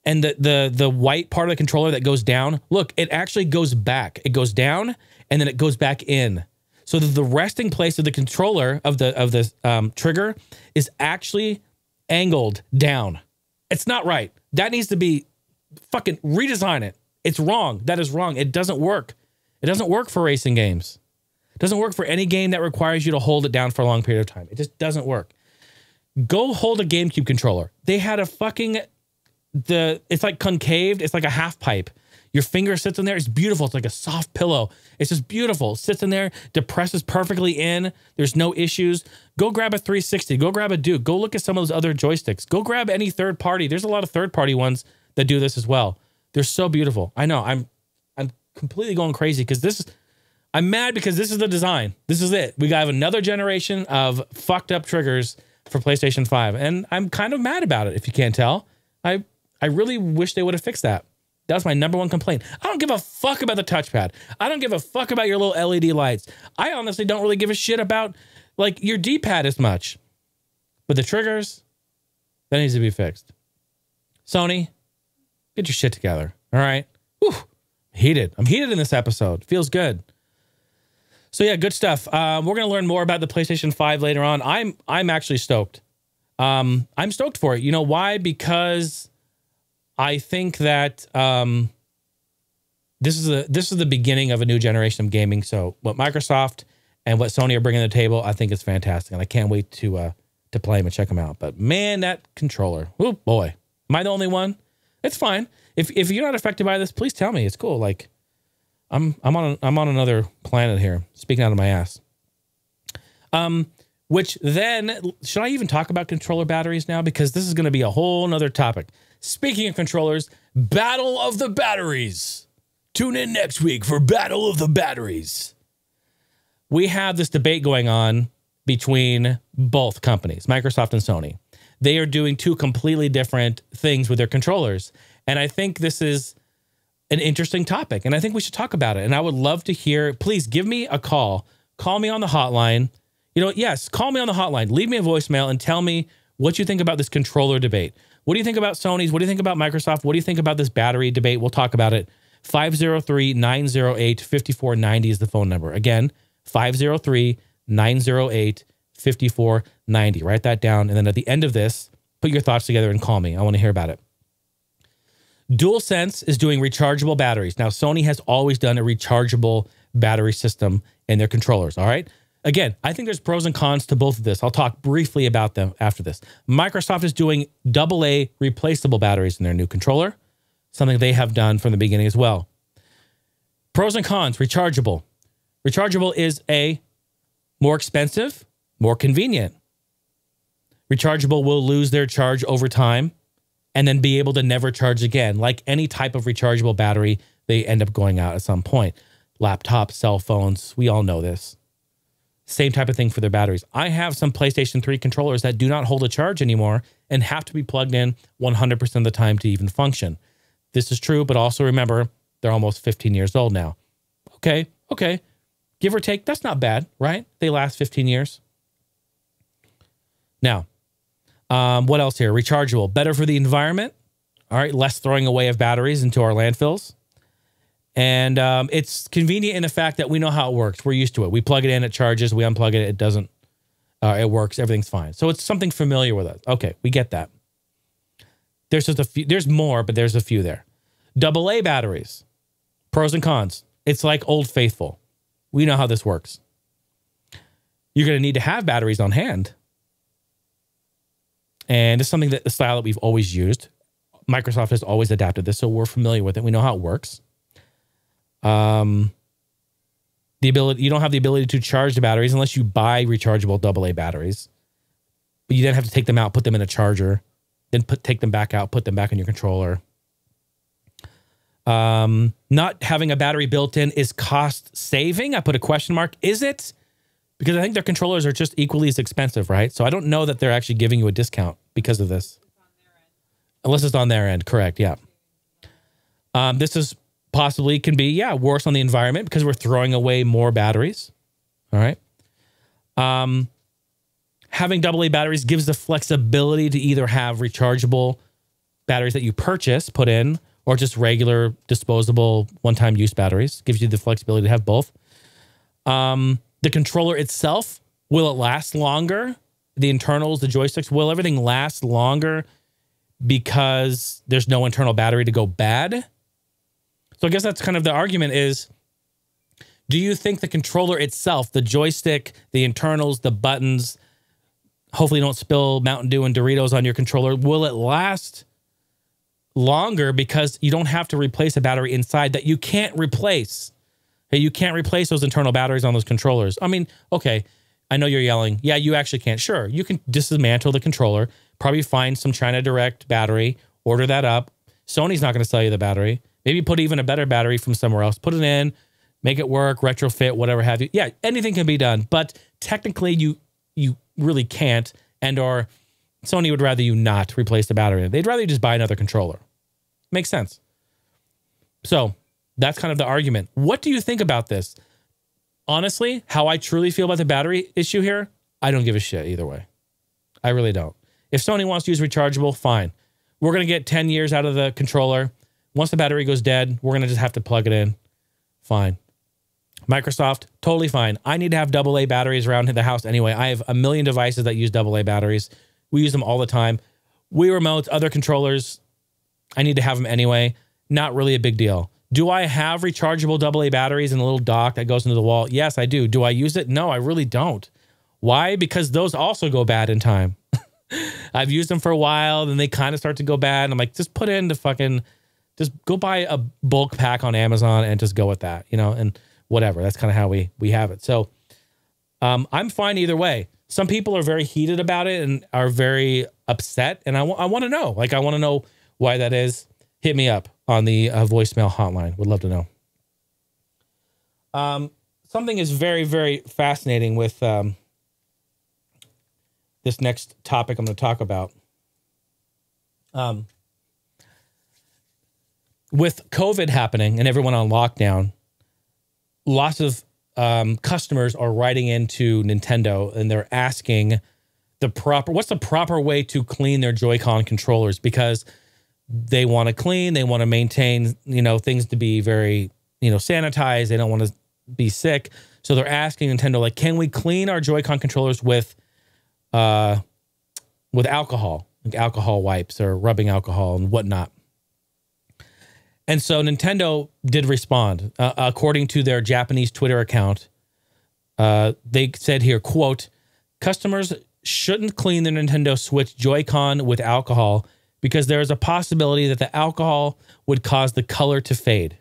and the white part of the controller that goes down. Look, it actually goes back. It goes down and then it goes back in. So that the resting place of the controller of the trigger is actually angled down. It's not right. That needs to be fucking redesign it. It's wrong. That is wrong. It doesn't work. It doesn't work for racing games. It doesn't work for any game that requires you to hold it down for a long period of time. It just doesn't work. Go hold a GameCube controller. They had a fucking, it's like concaved. It's like a half pipe. Your finger sits in there. It's beautiful. It's like a soft pillow. It's just beautiful. It sits in there, depresses perfectly in. There's no issues. Go grab a 360. Go grab a Duke. Go look at some of those other joysticks. Go grab any third party. There's a lot of third party ones that do this as well. They're so beautiful. I know. I'm completely going crazy because this is, I'm mad because this is the design. This is it. We have another generation of fucked up triggers for PlayStation 5. And I'm kind of mad about it, if you can't tell. I really wish they would have fixed that. That was my #1 complaint. I don't give a fuck about the touchpad. I don't give a fuck about your little LED lights. I honestly don't really give a shit about, like, your D-pad as much. But the triggers, that needs to be fixed. Sony, get your shit together, all right? Whew, heated. I'm heated in this episode. Feels good. So, yeah, good stuff. We're going to learn more about the PlayStation 5 later on. I'm actually stoked. I'm stoked for it. You know why? Because I think that this is the beginning of a new generation of gaming. So what Microsoft and what Sony are bringing to the table, I think is fantastic, and I can't wait to play them and check them out. But man, that controller! Oh boy, am I the only one? It's fine. If you're not affected by this, please tell me. It's cool. Like I'm on another planet here, speaking out of my ass. Which then should I even talk about controller batteries now? Because this is going to be a whole nother topic. Speaking of controllers, Battle of the Batteries. Tune in next week for Battle of the Batteries. We have this debate going on between both companies, Microsoft and Sony. They are doing two completely different things with their controllers. And I think this is an interesting topic, and I think we should talk about it. And I would love to hear, please give me a call. Call me on the hotline. You know, yes, call me on the hotline. Leave me a voicemail and tell me what you think about this controller debate. What do you think about Sony's? What do you think about Microsoft? What do you think about this battery debate? We'll talk about it. 503-908-5490 is the phone number. Again, 503-908-5490. Write that down. And then at the end of this, put your thoughts together and call me. I want to hear about it. DualSense is doing rechargeable batteries. Now, Sony has always done a rechargeable battery system in their controllers, all right? Again, I think there's pros and cons to both of this. I'll talk briefly about them after this. Microsoft is doing AA replaceable batteries in their new controller, something they have done from the beginning as well. Pros and cons, rechargeable. Rechargeable is A, more expensive, more convenient. Rechargeable will lose their charge over time and then be able to never charge again. Like any type of rechargeable battery, they end up going out at some point. Laptops, cell phones, we all know this. Same type of thing for their batteries. I have some PlayStation 3 controllers that do not hold a charge anymore and have to be plugged in 100% of the time to even function. This is true, but also remember, they're almost 15 years old now. Okay. Give or take, that's not bad, right? They last 15 years. Now, what else here? Rechargeable. Better for the environment. All right, less throwing away of batteries into our landfills. And it's convenient in the fact that we know how it works. We're used to it. We plug it in, it charges. We unplug it, it doesn't. It works. Everything's fine. So it's something familiar with us. Okay, we get that. There's just a few. There's more, but there's a few there. AA batteries. Pros and cons. It's like Old Faithful. We know how this works. You're going to need to have batteries on hand. And it's something that the style that we've always used. Microsoft has always adapted this, so we're familiar with it. We know how it works. You don't have the ability to charge the batteries unless you buy rechargeable AA batteries, but you then have to take them out, put them in a charger, then take them back out, put them back in your controller. Not having a battery built in is cost saving. I put a question mark. Is it? Because I think their controllers are just equally as expensive, right? So I don't know that they're actually giving you a discount because of this. Unless it's on their end. Correct. Yeah. This is possibly can be, yeah, worse on the environment because we're throwing away more batteries. All right. having AA batteries gives the flexibility to either have rechargeable batteries that you purchase, put in, or just regular disposable one-time use batteries. Gives you the flexibility to have both. The controller itself, will it last longer? The internals, the joysticks, will everything last longer because there's no internal battery to go bad? So I guess that's kind of the argument is, do you think the controller itself, the joystick, the internals, the buttons, hopefully don't spill Mountain Dew and Doritos on your controller, will it last longer because you don't have to replace a battery inside that you can't replace? Hey, you can't replace those internal batteries on those controllers. I mean, okay, I know you're yelling. Yeah, you actually can't. Sure, you can dismantle the controller, probably find some China Direct battery, order that up. Sony's not going to sell you the battery. Maybe put even a better battery from somewhere else. Put it in, make it work, retrofit, whatever have you. Yeah, anything can be done. But technically, you really can't, and or Sony would rather you not replace the battery. They'd rather you just buy another controller. Makes sense. So that's kind of the argument. What do you think about this? Honestly, how I truly feel about the battery issue here, I don't give a shit either way. I really don't. If Sony wants to use rechargeable, fine. We're going to get 10 years out of the controller. Once the battery goes dead, we're going to just have to plug it in. Fine. Microsoft, totally fine. I need to have AA batteries around the house anyway. I have a million devices that use AA batteries. We use them all the time. Wii remotes, other controllers, I need to have them anyway. Not really a big deal. Do I have rechargeable AA batteries in a little dock that goes into the wall? Yes, I do. Do I use it? No, I really don't. Why? Because those also go bad in time. I've used them for a while, then they kind of start to go bad. And I'm like, just put in the fucking, just go buy a bulk pack on Amazon and just go with that, you know, and whatever. That's kind of how we have it. So I'm fine either way. Some people are very heated about it and are very upset. And I want to know, like, I want to know why that is. Hit me up on the voicemail hotline. Would love to know. Something is very, very fascinating with this next topic I'm going to talk about. With COVID happening and everyone on lockdown, lots of customers are writing into Nintendo and they're asking the proper, what's the proper way to clean their Joy-Con controllers, because they want to clean, they want to maintain, you know, things to be very, you know, sanitized. They don't want to be sick. So they're asking Nintendo, like, can we clean our Joy-Con controllers with alcohol, like alcohol wipes or rubbing alcohol and whatnot? And so Nintendo did respond. According to their Japanese Twitter account, they said here, quote, customers shouldn't clean their Nintendo Switch Joy-Con with alcohol because there is a possibility that the alcohol would cause the color to fade.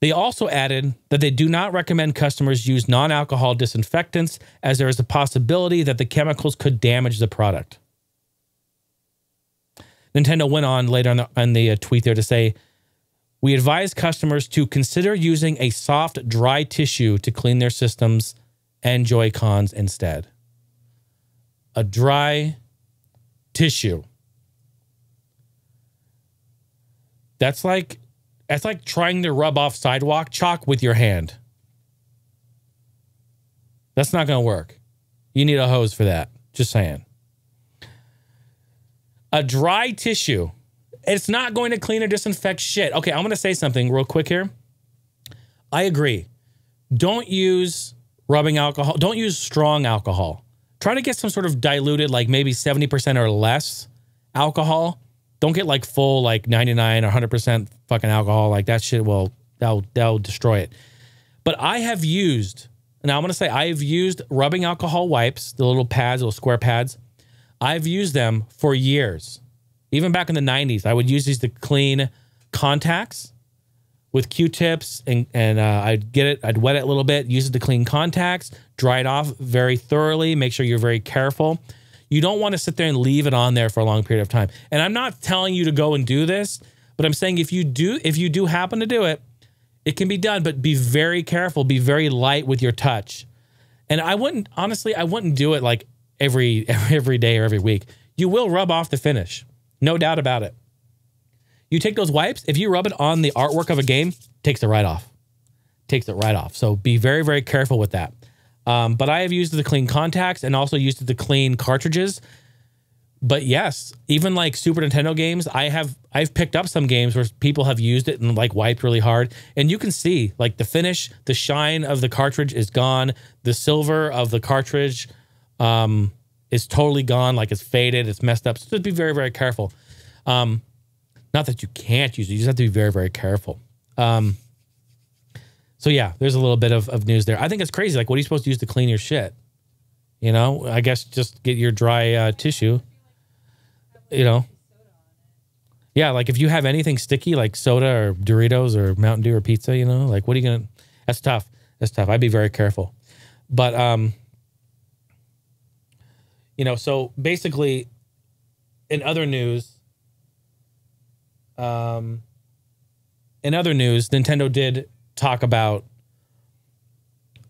They also added that they do not recommend customers use non-alcohol disinfectants as there is a possibility that the chemicals could damage the product. Nintendo went on later on the tweet there to say, we advise customers to consider using a soft, dry tissue to clean their systems and Joy-Cons instead. A dry tissue. That's like trying to rub off sidewalk chalk with your hand. That's not going to work. You need a hose for that. Just saying. A dry tissue. It's not going to clean or disinfect shit. Okay, I'm going to say something real quick here. I agree. Don't use rubbing alcohol. Don't use strong alcohol. Try to get some sort of diluted, like maybe 70% or less alcohol. Don't get like full, like 99 or 100% fucking alcohol. Like that shit will, that'll destroy it. But I have used, and I'm going to say I've used rubbing alcohol wipes, the little pads, little square pads. I've used them for years. Even back in the 90s, I would use these to clean contacts with Q-tips, and I'd get it, I'd wet it a little bit, use it to clean contacts, dry it off very thoroughly, make sure you're very careful. You don't want to sit there and leave it on there for a long period of time. And I'm not telling you to go and do this, but I'm saying if you do happen to do it, it can be done, but be very careful, be very light with your touch. And I wouldn't, honestly, I wouldn't do it like every day or every week. You will rub off the finish, no doubt about it. You take those wipes, if you rub it on the artwork of a game, takes it right off. Takes it right off. So be very, very careful with that. But I have used it to clean contacts and also used it to clean cartridges. But yes, even like Super Nintendo games, I've picked up some games where people have used it and like wiped really hard. And you can see like the finish, the shine of the cartridge is gone. The silver of the cartridge is totally gone. Like it's faded, it's messed up. So just be very, very careful. Not that you can't use it, you just have to be very, very careful. So yeah, there's a little bit of news there. I think it's crazy. Like what are you supposed to use to clean your shit? You know, I guess just get your dry tissue. You know, yeah, like if you have anything sticky like soda or Doritos or Mountain Dew or pizza, you know, like what are you gonna, that's tough, that's tough. I'd be very careful. But you know, so basically in other news, Nintendo did talk about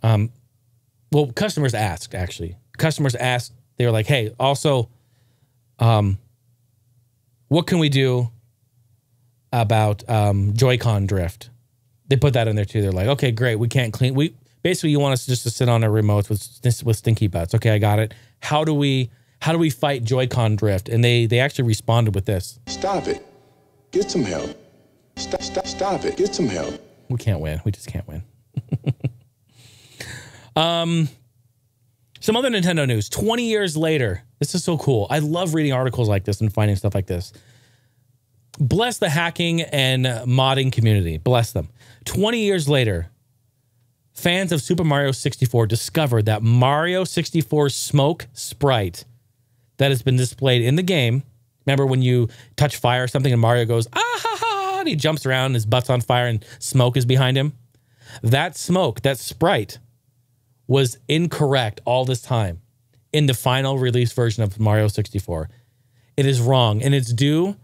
well, customers asked, actually customers asked, they were like, hey, also what can we do about Joy-Con drift? They put that in there too. They're like, okay, great. We can't clean. We basically, you want us just to sit on our remotes with stinky butts. Okay, I got it. How do we fight Joy-Con drift? And they actually responded with this: Stop it. Get some help. Stop it. Get some help. We can't win. We just can't win. Some other Nintendo news. 20 years later. This is so cool. I love reading articles like this and finding stuff like this. Bless the hacking and modding community. Bless them. 20 years later, fans of Super Mario 64 discovered that Mario 64's smoke sprite that has been displayed in the game. Remember when you touch fire or something and Mario goes, ah, ha, ha, and he jumps around and his butt's on fire and smoke is behind him? That smoke, that sprite, was incorrect all this time. In the final release version of Mario 64. It is wrong, and it's due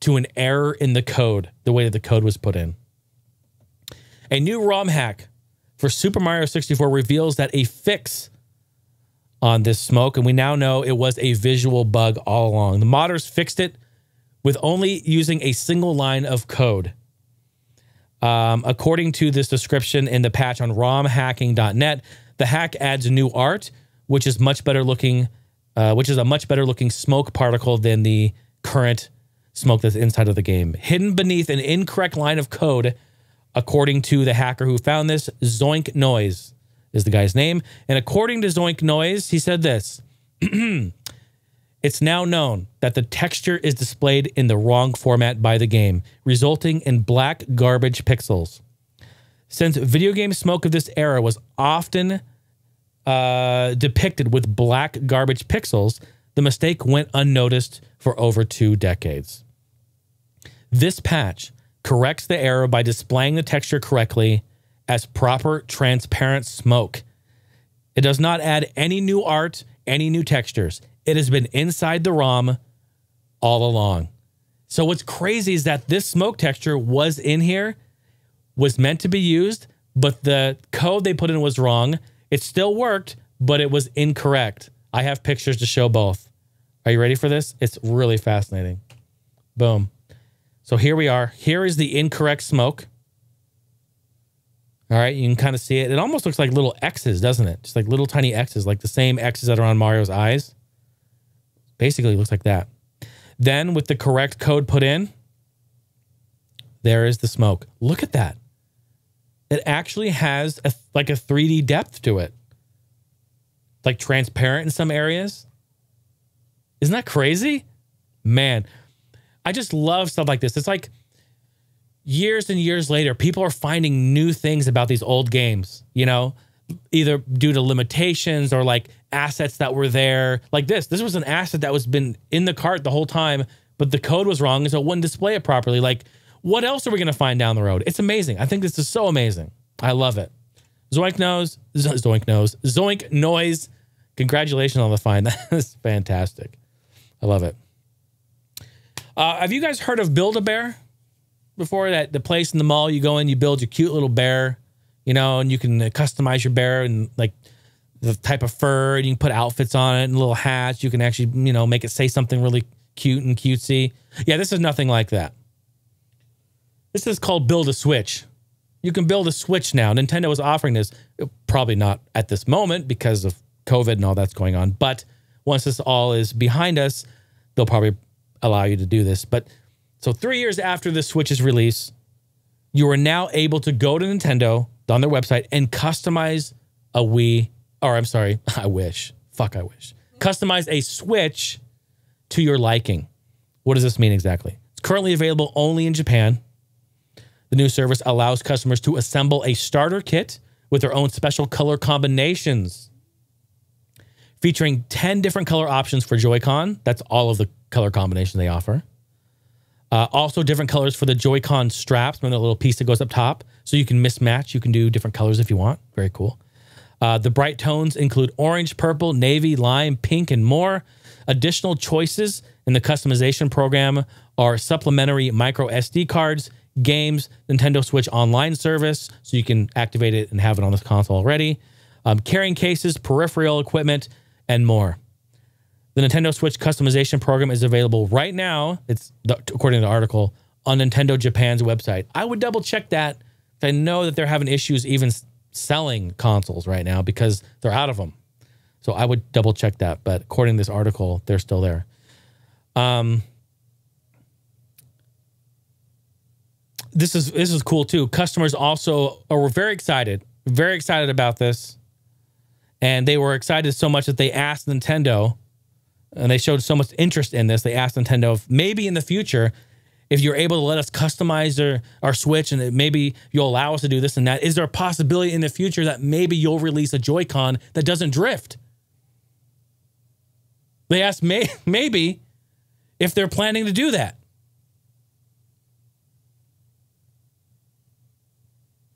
to an error in the code, the way that the code was put in. A new ROM hack for Super Mario 64 reveals that a fix on this smoke, and we now know it was a visual bug all along. The modders fixed it with only using a single line of code. According to this description in the patch on romhacking.net, the hack adds new art, which is much better looking, a much better looking smoke particle than the current smoke that's inside of the game. Hidden beneath an incorrect line of code, according to the hacker who found this, Zoink Noise is the guy's name. And according to Zoink Noise, he said this: It's now known that the texture is displayed in the wrong format by the game, resulting in black garbage pixels. Since video game smoke of this era was often depicted with black garbage pixels, the mistake went unnoticed for over 2 decades. This patch corrects the error by displaying the texture correctly as proper transparent smoke. It does not add any new art, any new textures. It has been inside the ROM all along. So what's crazy is that this smoke texture was in here, was meant to be used, but the code they put in was wrong. It still worked, but it was incorrect. I have pictures to show both. Are you ready for this? It's really fascinating. Boom. So here we are. Here is the incorrect smoke. All right, you can kind of see it. It almost looks like little X's, doesn't it? Just like little tiny X's, like the same X's that are on Mario's eyes. Basically, it looks like that. Then with the correct code put in, there is the smoke. Look at that. It actually has like a 3D depth to it. Like transparent in some areas. Isn't that crazy? Man, I just love stuff like this. It's like years and years later, people are finding new things about these old games, you know, either due to limitations or like assets that were there. Like this. This was an asset that was been in the cart the whole time, but the code was wrong, so it wouldn't display it properly. Like, what else are we going to find down the road? It's amazing. I think this is so amazing. I love it. Zoink Noise. Congratulations on the find. That is fantastic. I love it. Have you guys heard of Build-A-Bear before? That the place in the mall you go in, you build your cute little bear, you know, and you can customize your bear and like the type of fur, and you can put outfits on it and little hats. You can actually, you know, make it say something really cute and cutesy. Yeah, this is nothing like that. This is called Build-A-Switch. You can build a Switch now. Nintendo is offering this. Probably not at this moment because of COVID and all that's going on. But once this all is behind us, they'll probably allow you to do this. But so 3 years after the Switch's release, you are now able to go to Nintendo on their website and customize a Wii. Or I'm sorry, I wish. Fuck, I wish. Customize a Switch to your liking. What does this mean exactly? It's currently available only in Japan. The new service allows customers to assemble a starter kit with their own special color combinations, featuring 10 different color options for Joy-Con. That's all of the color combinations they offer. Also different colors for the Joy-Con straps, when the little piece that goes up top. So you can mismatch. You can do different colors if you want. Very cool. The bright tones include orange, purple, navy, lime, pink, and more. Additional choices in the customization program are supplementary micro SD cards, games, Nintendo Switch online service, so you can activate it and have it on this console already, carrying cases, peripheral equipment, and more. The Nintendo Switch customization program is available right now, according to the article, on Nintendo Japan's website. I would double check that. I know that they're having issues even selling consoles right now because they're out of them. So I would double check that. But according to this article, they're still there. This is cool too. Customers also were very excited about this, and they were excited so much that they asked Nintendo, and they showed so much interest in this. They asked Nintendo if maybe in the future, if you're able to let us customize our Switch, and maybe you'll allow us to do this and that, is there a possibility in the future that maybe you'll release a Joy-Con that doesn't drift? They asked maybe if they're planning to do that.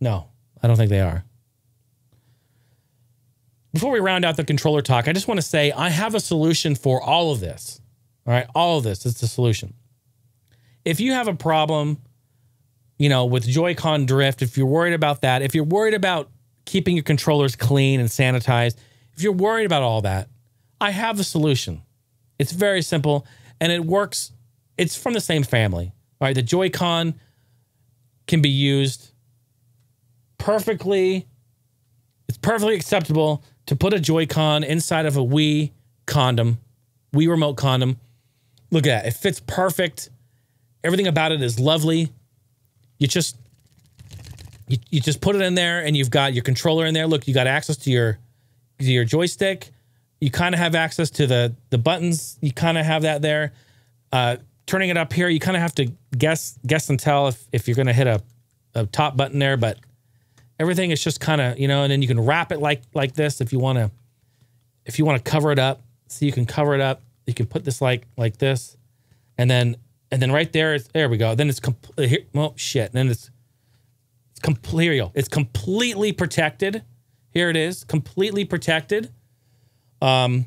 No, I don't think they are. Before we round out the controller talk, I just want to say I have a solution for all of this. All right, all of this is the solution. If you have a problem, you know, with Joy-Con drift, if you're worried about that, if you're worried about keeping your controllers clean and sanitized, if you're worried about all that, I have a solution. It's very simple, and it works. It's from the same family. All right, the Joy-Con can be used perfectly. It's perfectly acceptable to put a Joy-Con inside of a Wii condom, Wii remote condom. Look at that. It fits perfect. Everything about it is lovely. You just put it in there, and you've got your controller in there. Look, you got access to your joystick. You kind of have access to the buttons. You kind of have that there. Turning it up here, you kind of have to guess and tell if you're going to hit a top button there. But everything is just kind of, you know. And then you can wrap it like this if you want to cover it up. So you can cover it up. You can put this like this, and then. And then right there, there we go. Then it's complete. Well, shit. And then it's complete. Here you go. It's completely protected. Here it is, completely protected. You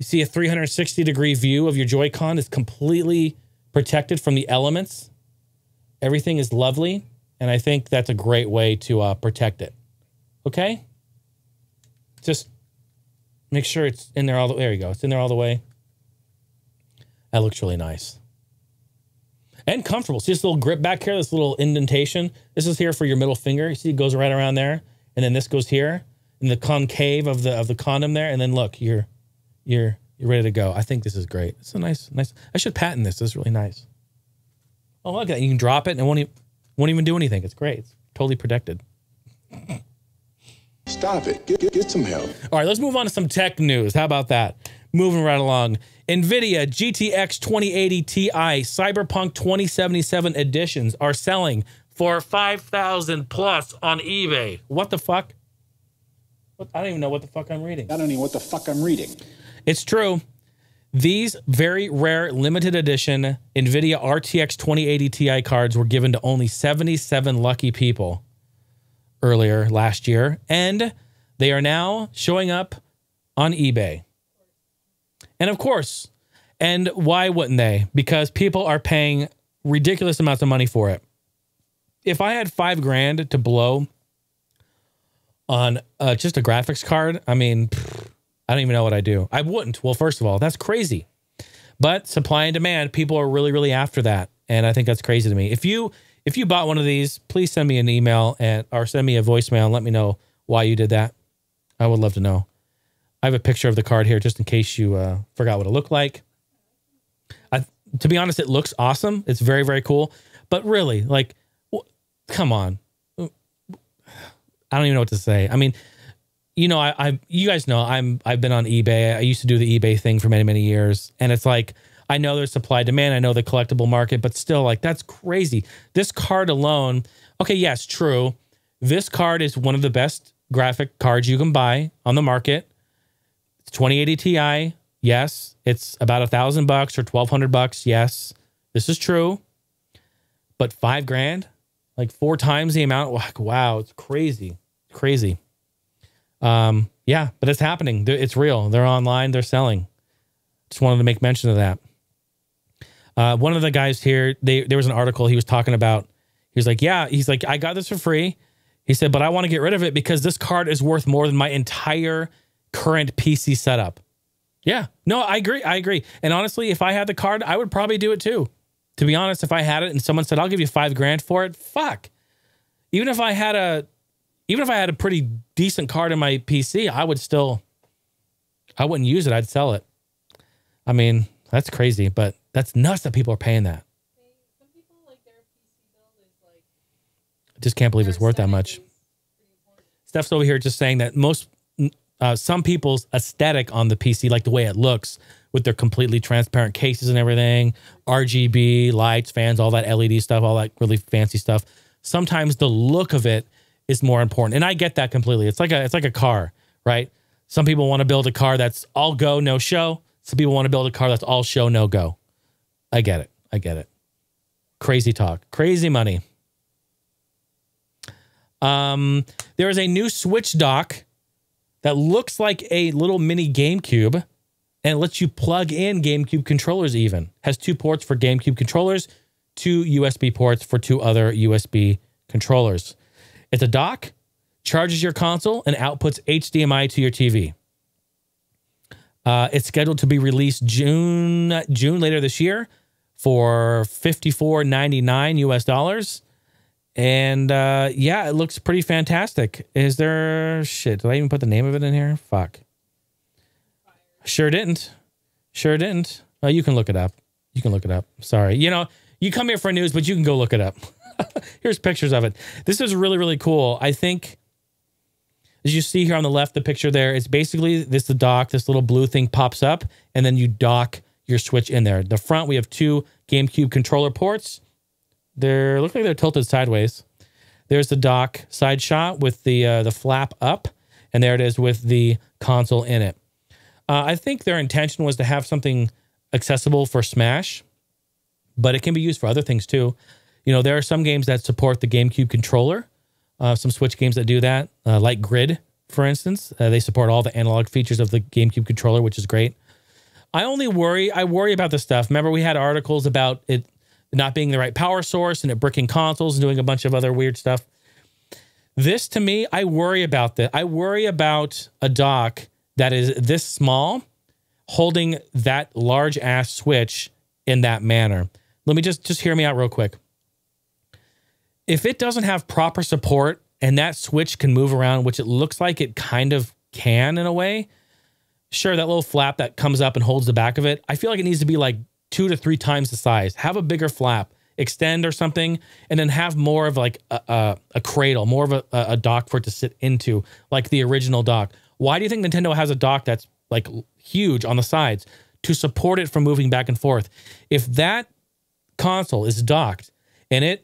see a 360-degree view of your Joy-Con. It's completely protected from the elements. Everything is lovely, and I think that's a great way to protect it. Okay. Just make sure it's in there all the way. There you go. It's in there all the way. That looks really nice. And comfortable. See this little grip back here, this little indentation? This is here for your middle finger. You see it goes right around there. And then this goes here in the concave of the condom there. And then look, you're ready to go. I think this is great. It's a nice. I should patent this. This is really nice. Oh, look at that. You can drop it and it won't even do anything. It's great. It's totally protected. Stop it. Get some help. All right, let's move on to some tech news. How about that? Moving right along. NVIDIA GTX 2080 Ti Cyberpunk 2077 editions are selling for $5,000+ on eBay. What the fuck? I don't even know what the fuck I'm reading. I don't even know what the fuck I'm reading. It's true. These very rare limited edition NVIDIA RTX 2080 Ti cards were given to only 77 lucky people earlier last year, and they are now showing up on eBay. And of course, and why wouldn't they? Because people are paying ridiculous amounts of money for it. If I had $5 grand to blow on just a graphics card, I mean, I don't even know what I'd do. I wouldn't. Well, first of all, that's crazy. But supply and demand, people are really, really after that. And I think that's crazy to me. If you If you bought one of these, please send me an email or send me a voicemail and let me know why you did that. I would love to know. I have a picture of the card here just in case you forgot what it looked like. To be honest, it looks awesome. It's very, very cool. But really, like, come on. I don't even know what to say. I mean, you know, you guys know I've been on eBay. I used to do the eBay thing for many, many years. And it's like, I know there's supply demand. I know the collectible market, but still, like, that's crazy. This card alone. Okay. Yes. True. This card is one of the best graphic cards you can buy on the market. It's 2080 Ti. Yes. It's about $1,000 or $1,200. Yes. This is true, but $5 grand, like 4 times the amount. Like, wow. It's crazy. Crazy. Yeah, but it's happening. It's real. They're online. They're selling. Just wanted to make mention of that. One of the guys here, there was an article he was talking about. He was like, yeah, he's like, I got this for free. He said, but I want to get rid of it because this card is worth more than my entire current PC setup. Yeah, no, I agree. I agree. And honestly, if I had the card, I would probably do it too. To be honest, if I had it and someone said, I'll give you $5 grand for it. Fuck. Even if I had a pretty decent card in my PC, I wouldn't use it. I'd sell it. I mean, that's crazy, but that's nuts that people are paying that. Some people, like, their PC bill is like, I just can't believe it's worth that much. Steph's over here just saying that some people's aesthetic on the PC, like the way it looks with their completely transparent cases and everything, RGB, lights, fans, all that LED stuff, all that really fancy stuff. Sometimes the look of it is more important. And I get that completely. It's like a car, right? Some people want to build a car that's all go, no show. Some people want to build a car that's all show, no go. I get it. I get it. Crazy talk. Crazy money. There is a new Switch dock that looks like a little mini GameCube, and it lets you plug in GameCube controllers even. Has 2 ports for GameCube controllers, 2 USB ports for 2 other USB controllers. It's a dock, charges your console, and outputs HDMI to your TV. It's scheduled to be released June later this year for $54.99 US. And yeah, it looks pretty fantastic. Is there shit? Did I even put the name of it in here? Fuck. Sure didn't. Sure didn't. Oh, you can look it up. You can look it up. Sorry. You know, you come here for news, but you can go look it up. Here's pictures of it. This is really, really cool. I think, as you see here on the left, the picture there, it's basically the dock. This little blue thing pops up, and then you dock your Switch in there. The front, we have 2 GameCube controller ports. They look like they're tilted sideways. There's the dock side shot with the flap up, and there it is with the console in it. I think their intention was to have something accessible for Smash, but it can be used for other things too. You know, there are some games that support the GameCube controller, some Switch games that do that, like Grid, for instance. They support all the analog features of the GameCube controller, which is great. I worry about this stuff. Remember, we had articles about it not being the right power source and it bricking consoles and doing a bunch of other weird stuff. This, to me, I worry about this. I worry about a dock that is this small holding that large-ass Switch in that manner. Let me just hear me out real quick. If it doesn't have proper support and that Switch can move around, which it looks like it kind of can in a way, sure, that little flap that comes up and holds the back of it, I feel like it needs to be like 2 to 3 times the size. Have a bigger flap, extend or something, and then have more of like a cradle, more of a dock for it to sit into, like the original dock. Why do you think Nintendo has a dock that's like huge on the sides? To support it from moving back and forth. If that console is docked and it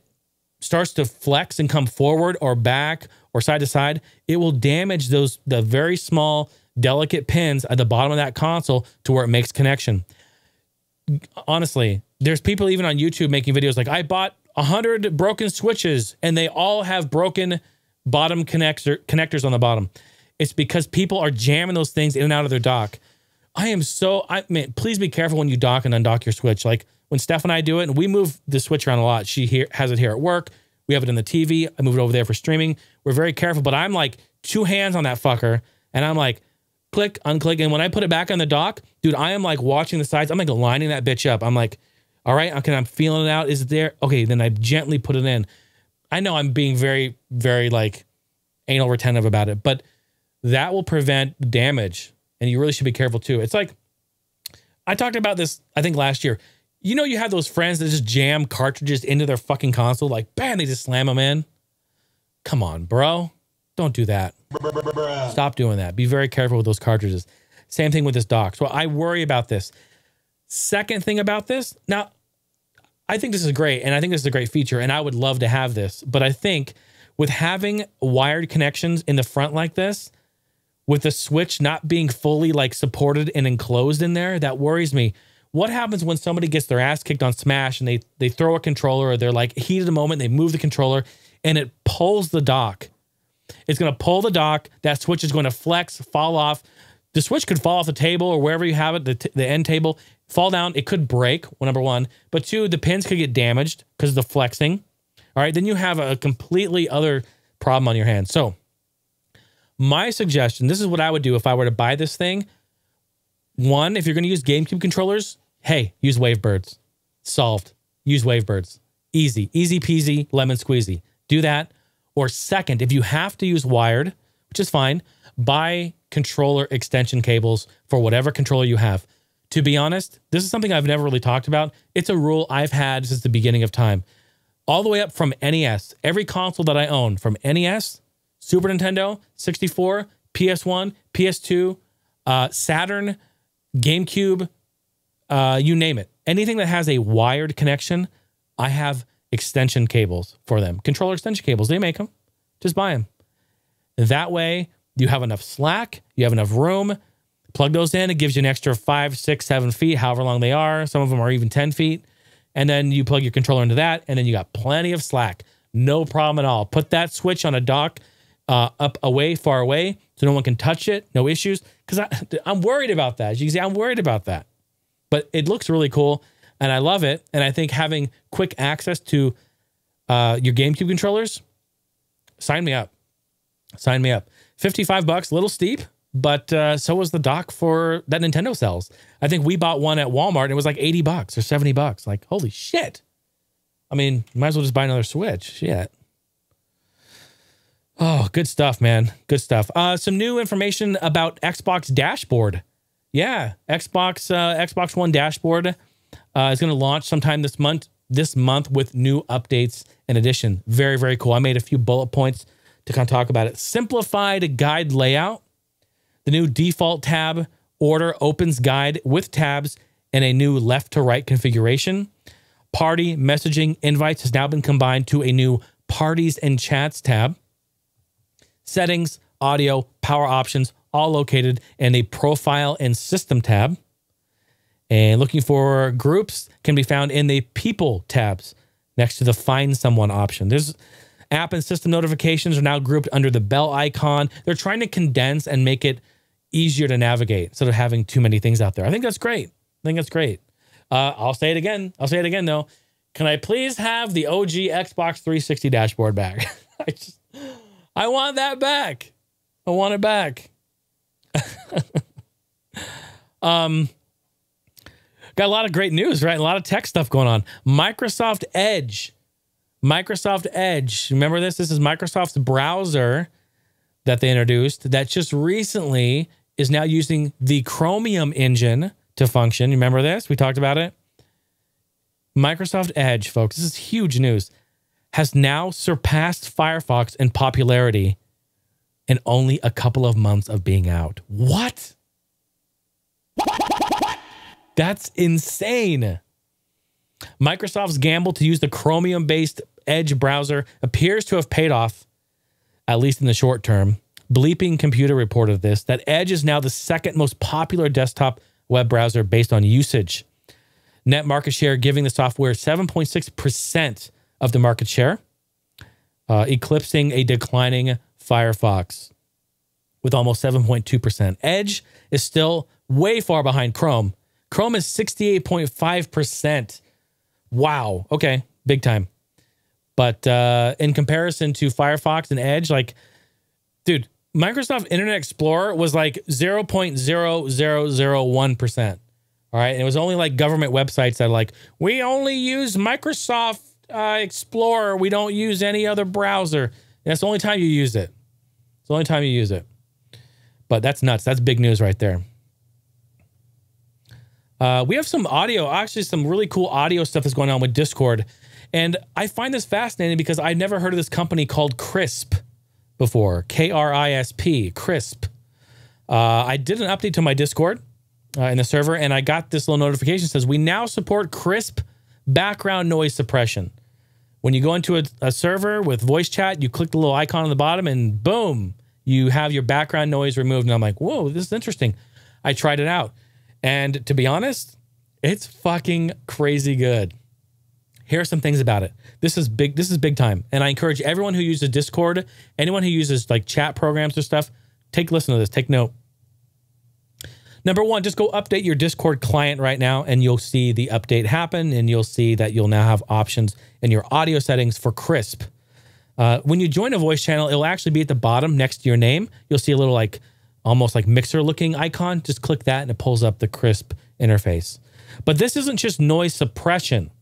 starts to flex and come forward or back or side to side, it will damage the very small, delicate pins at the bottom of that console to where it makes connection. Honestly, there's people even on YouTube making videos like, I bought 100 broken Switches and they all have broken bottom connectors on the bottom. It's because people are jamming those things in and out of their dock. I mean, please be careful when you dock and undock your Switch. Like, when Steph and I do it, and we move the Switch around a lot. She has it here at work. We have it in the TV. I move it over there for streaming. We're very careful, but I'm like 2 hands on that fucker, and I'm like, click, unclick, and when I put it back on the dock, dude, I am like watching the sides. I'm like lining that bitch up. I'm like, All right, okay, I'm feeling it out. Is it there? Okay, then I gently put it in. I know I'm being very, very like anal retentive about it, but that will prevent damage. And you really should be careful too. It's like, I talked about this, I think last year. You know, you have those friends that just jam cartridges into their fucking console, like bam, they just slam them in. Come on, bro. Don't do that. Stop doing that. Be very careful with those cartridges. Same thing with this dock. So I worry about this. Second thing about this. Now, I think this is great. And I think this is a great feature. And I would love to have this. But I think with having wired connections in the front like this, with the Switch not being fully like supported and enclosed in there, that worries me. What happens when somebody gets their ass kicked on Smash and they throw a controller, or they're like heated a moment, they move the controller and it pulls the dock? It's going to pull the dock. That Switch is going to flex, fall off. The Switch could fall off the table or wherever you have it, the end table, fall down. It could break, well, number one. But two, the pins could get damaged because of the flexing. All right, then you have a completely other problem on your hands. So my suggestion, this is what I would do if I were to buy this thing. One, if you're going to use GameCube controllers, hey, use Wavebirds. Solved. Use Wavebirds. Easy. Easy peasy, lemon squeezy. Do that. Or second, if you have to use wired, which is fine, buy controller extension cables for whatever controller you have. To be honest, this is something I've never really talked about. It's a rule I've had since the beginning of time. All the way up from NES. Every console that I own, from NES, Super Nintendo, 64, PS1, PS2, Saturn, GameCube, you name it. Anything that has a wired connection, I have extension cables for them. Controller extension cables, they make them. Just buy them. That way, you have enough slack, you have enough room. Plug those in, it gives you an extra 5, 6, 7 feet, however long they are. Some of them are even 10 feet. And then you plug your controller into that, and then you got plenty of slack. No problem at all. Put that Switch on a dock up away, far away, so no one can touch it, no issues. Because I'm worried about that. As you can see, I'm worried about that. But it looks really cool, and I love it. And I think having quick access to your GameCube controllers, sign me up. Sign me up. $55, a little steep, but so was the dock for that Nintendo sells. I think we bought one at Walmart, and it was like $80 or $70. Like, holy shit. I mean, might as well just buy another Switch. Shit. Oh, good stuff, man. Good stuff. Some new information about Xbox dashboard. Yeah, Xbox One dashboard is going to launch sometime this month. This month with new updates and addition. Very, very cool. I made a few bullet points to kind of talk about it. Simplified guide layout. The new default tab order opens guide with tabs and a new left to right configuration. Party messaging invites has now been combined to a new parties and chats tab. Settings, audio, power options, all located in a profile and system tab. And looking for groups can be found in the people tabs next to the find someone option. There's app and system notifications are now grouped under the bell icon. They're trying to condense and make it easier to navigate instead of having too many things out there. I think that's great. I think that's great. I'll say it again. I'll say it again though. Can I please have the OG Xbox 360 dashboard back? I want that back. I want it back. Got a lot of great news, right? A lot of tech stuff going on. Microsoft Edge. Microsoft Edge. Remember this? This is Microsoft's browser that they introduced that just recently is now using the Chromium engine to function. You remember this? We talked about it. Microsoft Edge, folks. This is huge news. Has now surpassed Firefox in popularity in only a couple of months of being out. What? That's insane. Microsoft's gamble to use the Chromium-based Edge browser appears to have paid off, at least in the short term. Bleeping Computer reported this, that Edge is now the second most popular desktop web browser based on usage. Net market share giving the software 7.6% of the market share, eclipsing a declining Firefox with almost 7.2%. Edge is still way far behind Chrome. Chrome is 68.5%. Wow. Okay. Big time. But in comparison to Firefox and Edge, like, dude, Microsoft Internet Explorer was like 0.0001%. All right. And it was only like government websites that like, we only use Microsoft Explorer. We don't use any other browser. And that's the only time you use it. It's the only time you use it. But that's nuts. That's big news right there. We have some audio, actually some really cool audio stuff that's going on with Discord. And I find this fascinating because I've never heard of this company called Crisp before. K-R-I-S-P, Crisp. I did an update to my Discord in the server, and I got this little notification that says, we now support Crisp background noise suppression. When you go into a server with voice chat, you click the little icon on the bottom, and boom, you have your background noise removed. And I'm like, whoa, this is interesting. I tried it out. And to be honest, it's fucking crazy good. Here are some things about it. This is big time. And I encourage everyone who uses Discord, anyone who uses like chat programs or stuff, take a listen to this, take note. Number one, just go update your Discord client right now and you'll see the update happen and you'll see that you'll now have options in your audio settings for Crisp. When you join a voice channel, it'll actually be at the bottom next to your name. You'll see a little like, almost like mixer looking icon. Just click that and it pulls up the Crisp interface. But this isn't just noise suppression.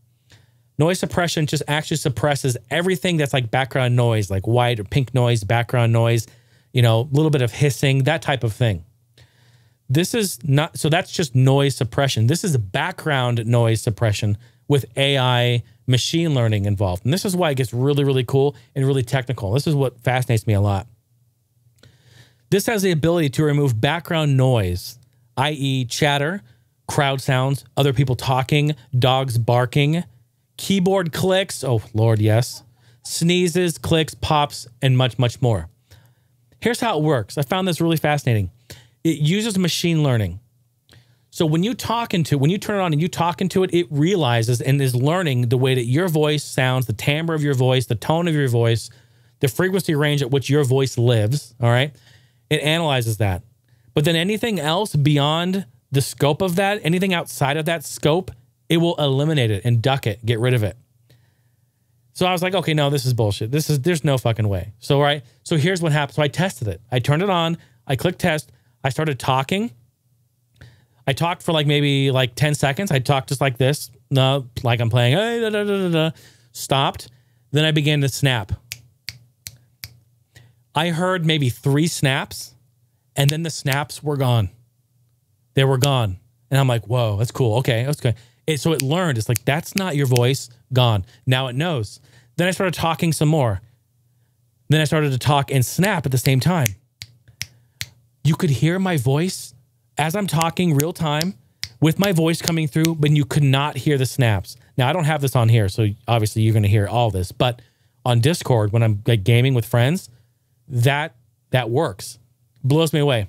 Noise suppression just actually suppresses everything that's like background noise, like white or pink noise, background noise, you know, a little bit of hissing, that type of thing. This is not, so that's just noise suppression. This is background noise suppression with AI machine learning involved. And this is why it gets really, really cool and really technical. This is what fascinates me a lot. This has the ability to remove background noise, i.e. chatter, crowd sounds, other people talking, dogs barking, keyboard clicks, oh Lord, yes, sneezes, clicks, pops, and much, much more. Here's how it works. I found this really fascinating. It uses machine learning. So when you talk into, when you turn it on and you talk into it, it realizes and is learning the way that your voice sounds, the timbre of your voice, the tone of your voice, the frequency range at which your voice lives, all right? It analyzes that. But then anything else beyond the scope of that, anything outside of that scope, it will eliminate it and duck it, get rid of it. So I was like, okay, no, this is bullshit. This is, there's no fucking way. So, right. So here's what happened. So I tested it. I turned it on. I clicked test. I started talking. I talked for like maybe like 10 seconds. I talked just like this. No, like I'm playing. Stopped. Then I began to snap. I heard maybe 3 snaps, and then the snaps were gone. They were gone. And I'm like, whoa, that's cool. Okay, that's good. So it learned. It's like, that's not your voice. Gone. Now it knows. Then I started talking some more. Then I started to talk and snap at the same time. You could hear my voice as I'm talking real time with my voice coming through, but you could not hear the snaps. Now, I don't have this on here, so obviously you're going to hear all this. But on Discord, when I'm like gaming with friends, that works. Blows me away.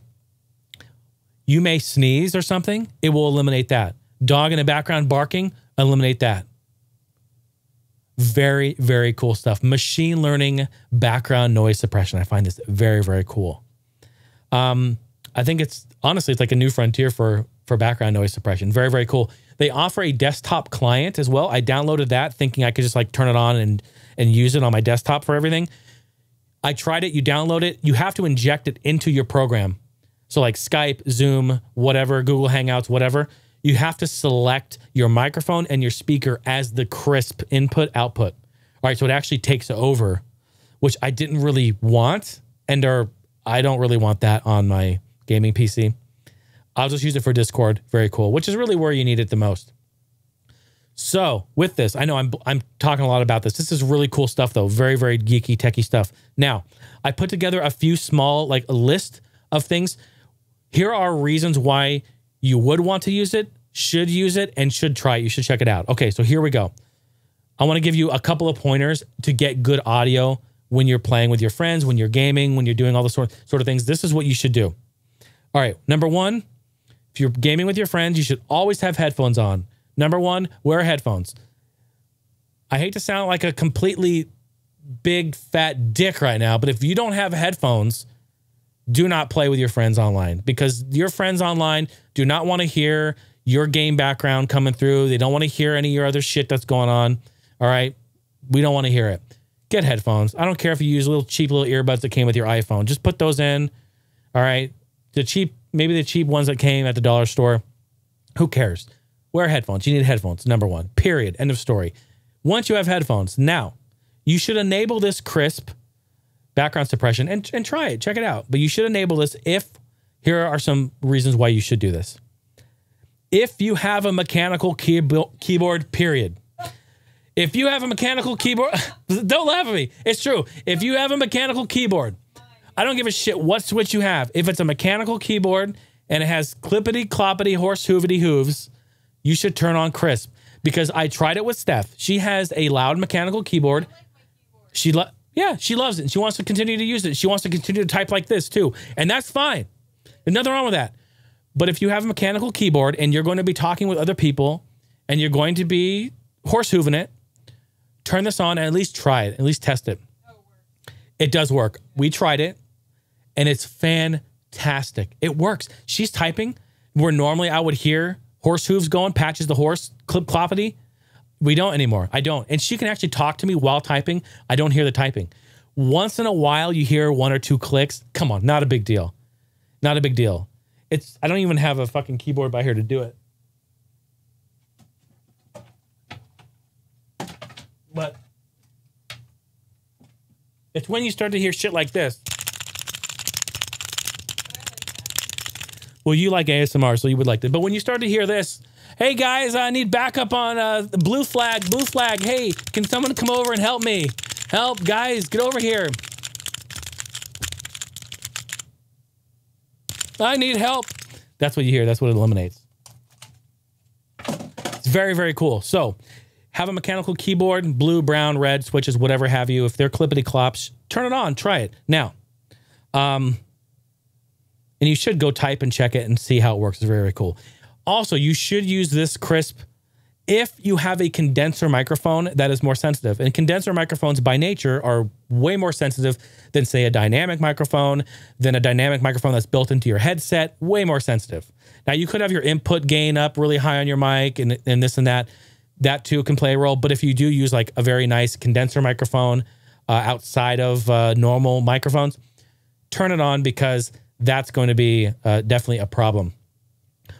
You may sneeze or something, it will eliminate that. Dog in the background barking, eliminate that. Very, very cool stuff. Machine learning, background noise suppression. I find this very, very cool. I think it's, honestly, it's like a new frontier for background noise suppression. Very, very cool. They offer a desktop client as well. I downloaded that thinking I could just like turn it on and use it on my desktop for everything. I tried it, you download it, you have to inject it into your program. So like Skype, Zoom, whatever, Google Hangouts, whatever, you have to select your microphone and your speaker as the Crisp input output. All right, so it actually takes over, which I didn't really want, and I don't really want that on my gaming PC. I'll just use it for Discord, very cool, which is really where you need it the most. So with this, I know I'm talking a lot about this. This is really cool stuff though. Very, very geeky, techie stuff. Now, I put together a few small, like a list of things. Here are reasons why you would want to use it, should use it, and should try it. You should check it out. Okay, so here we go. I want to give you a couple of pointers to get good audio when you're playing with your friends, when you're gaming, when you're doing all the sort of things. This is what you should do. All right, number one, if you're gaming with your friends, you should always have headphones on. Number one, wear headphones. I hate to sound like a completely big fat dick right now, but if you don't have headphones, do not play with your friends online, because your friends online do not want to hear your game background coming through. They don't want to hear any of your other shit that's going on. All right. We don't want to hear it. Get headphones. I don't care if you use little cheap little earbuds that came with your iPhone. Just put those in. All right. The cheap, maybe the cheap ones that came at the dollar store. Who cares? Wear headphones. You need headphones, number one. Period. End of story. Once you have headphones, now, you should enable this Crisp background suppression and try it. Check it out. But you should enable this if, here are some reasons why you should do this. If you have a mechanical keyboard, period. If you have a mechanical keyboard, don't laugh at me. It's true. If you have a mechanical keyboard, I don't give a shit what switch you have. If it's a mechanical keyboard and it has clippity-cloppity horse hoovity hooves, you should turn on Crisp, because I tried it with Steph. She has a loud mechanical keyboard. She loves it. And she wants to continue to use it. She wants to continue to type like this too. And that's fine. There's nothing wrong with that. But if you have a mechanical keyboard and you're going to be talking with other people and you're going to be horse hooving it, turn this on and at least try it. At least test it. It does work. We tried it and it's fantastic. It works. She's typing where normally I would hear horse hooves going, patches the horse, clip cloppity. We don't anymore. I don't. And she can actually talk to me while typing. I don't hear the typing. Once in a while, you hear one or two clicks. Come on, not a big deal. Not a big deal. It's, I don't even have a fucking keyboard by here to do it. But it's when you start to hear shit like this. Well, you like ASMR, so you would like that. But when you start to hear this, hey guys, I need backup on the blue flag. Hey, can someone come over and help me? Help, guys, get over here. I need help. That's what you hear. That's what it eliminates. It's very, very cool. So have a mechanical keyboard, blue, brown, red, switches, whatever have you. If they're clippity clops, turn it on, try it. Now, and you should go type and check it and see how it works. It's very, very cool. Also, you should use this Crisp if you have a condenser microphone that is more sensitive. And condenser microphones by nature are way more sensitive than, say, a dynamic microphone, than a dynamic microphone that's built into your headset, way more sensitive. Now, you could have your input gain up really high on your mic and this and that. That, too, can play a role. But if you do use, like, a very nice condenser microphone outside of normal microphones, turn it on, because that's going to be definitely a problem.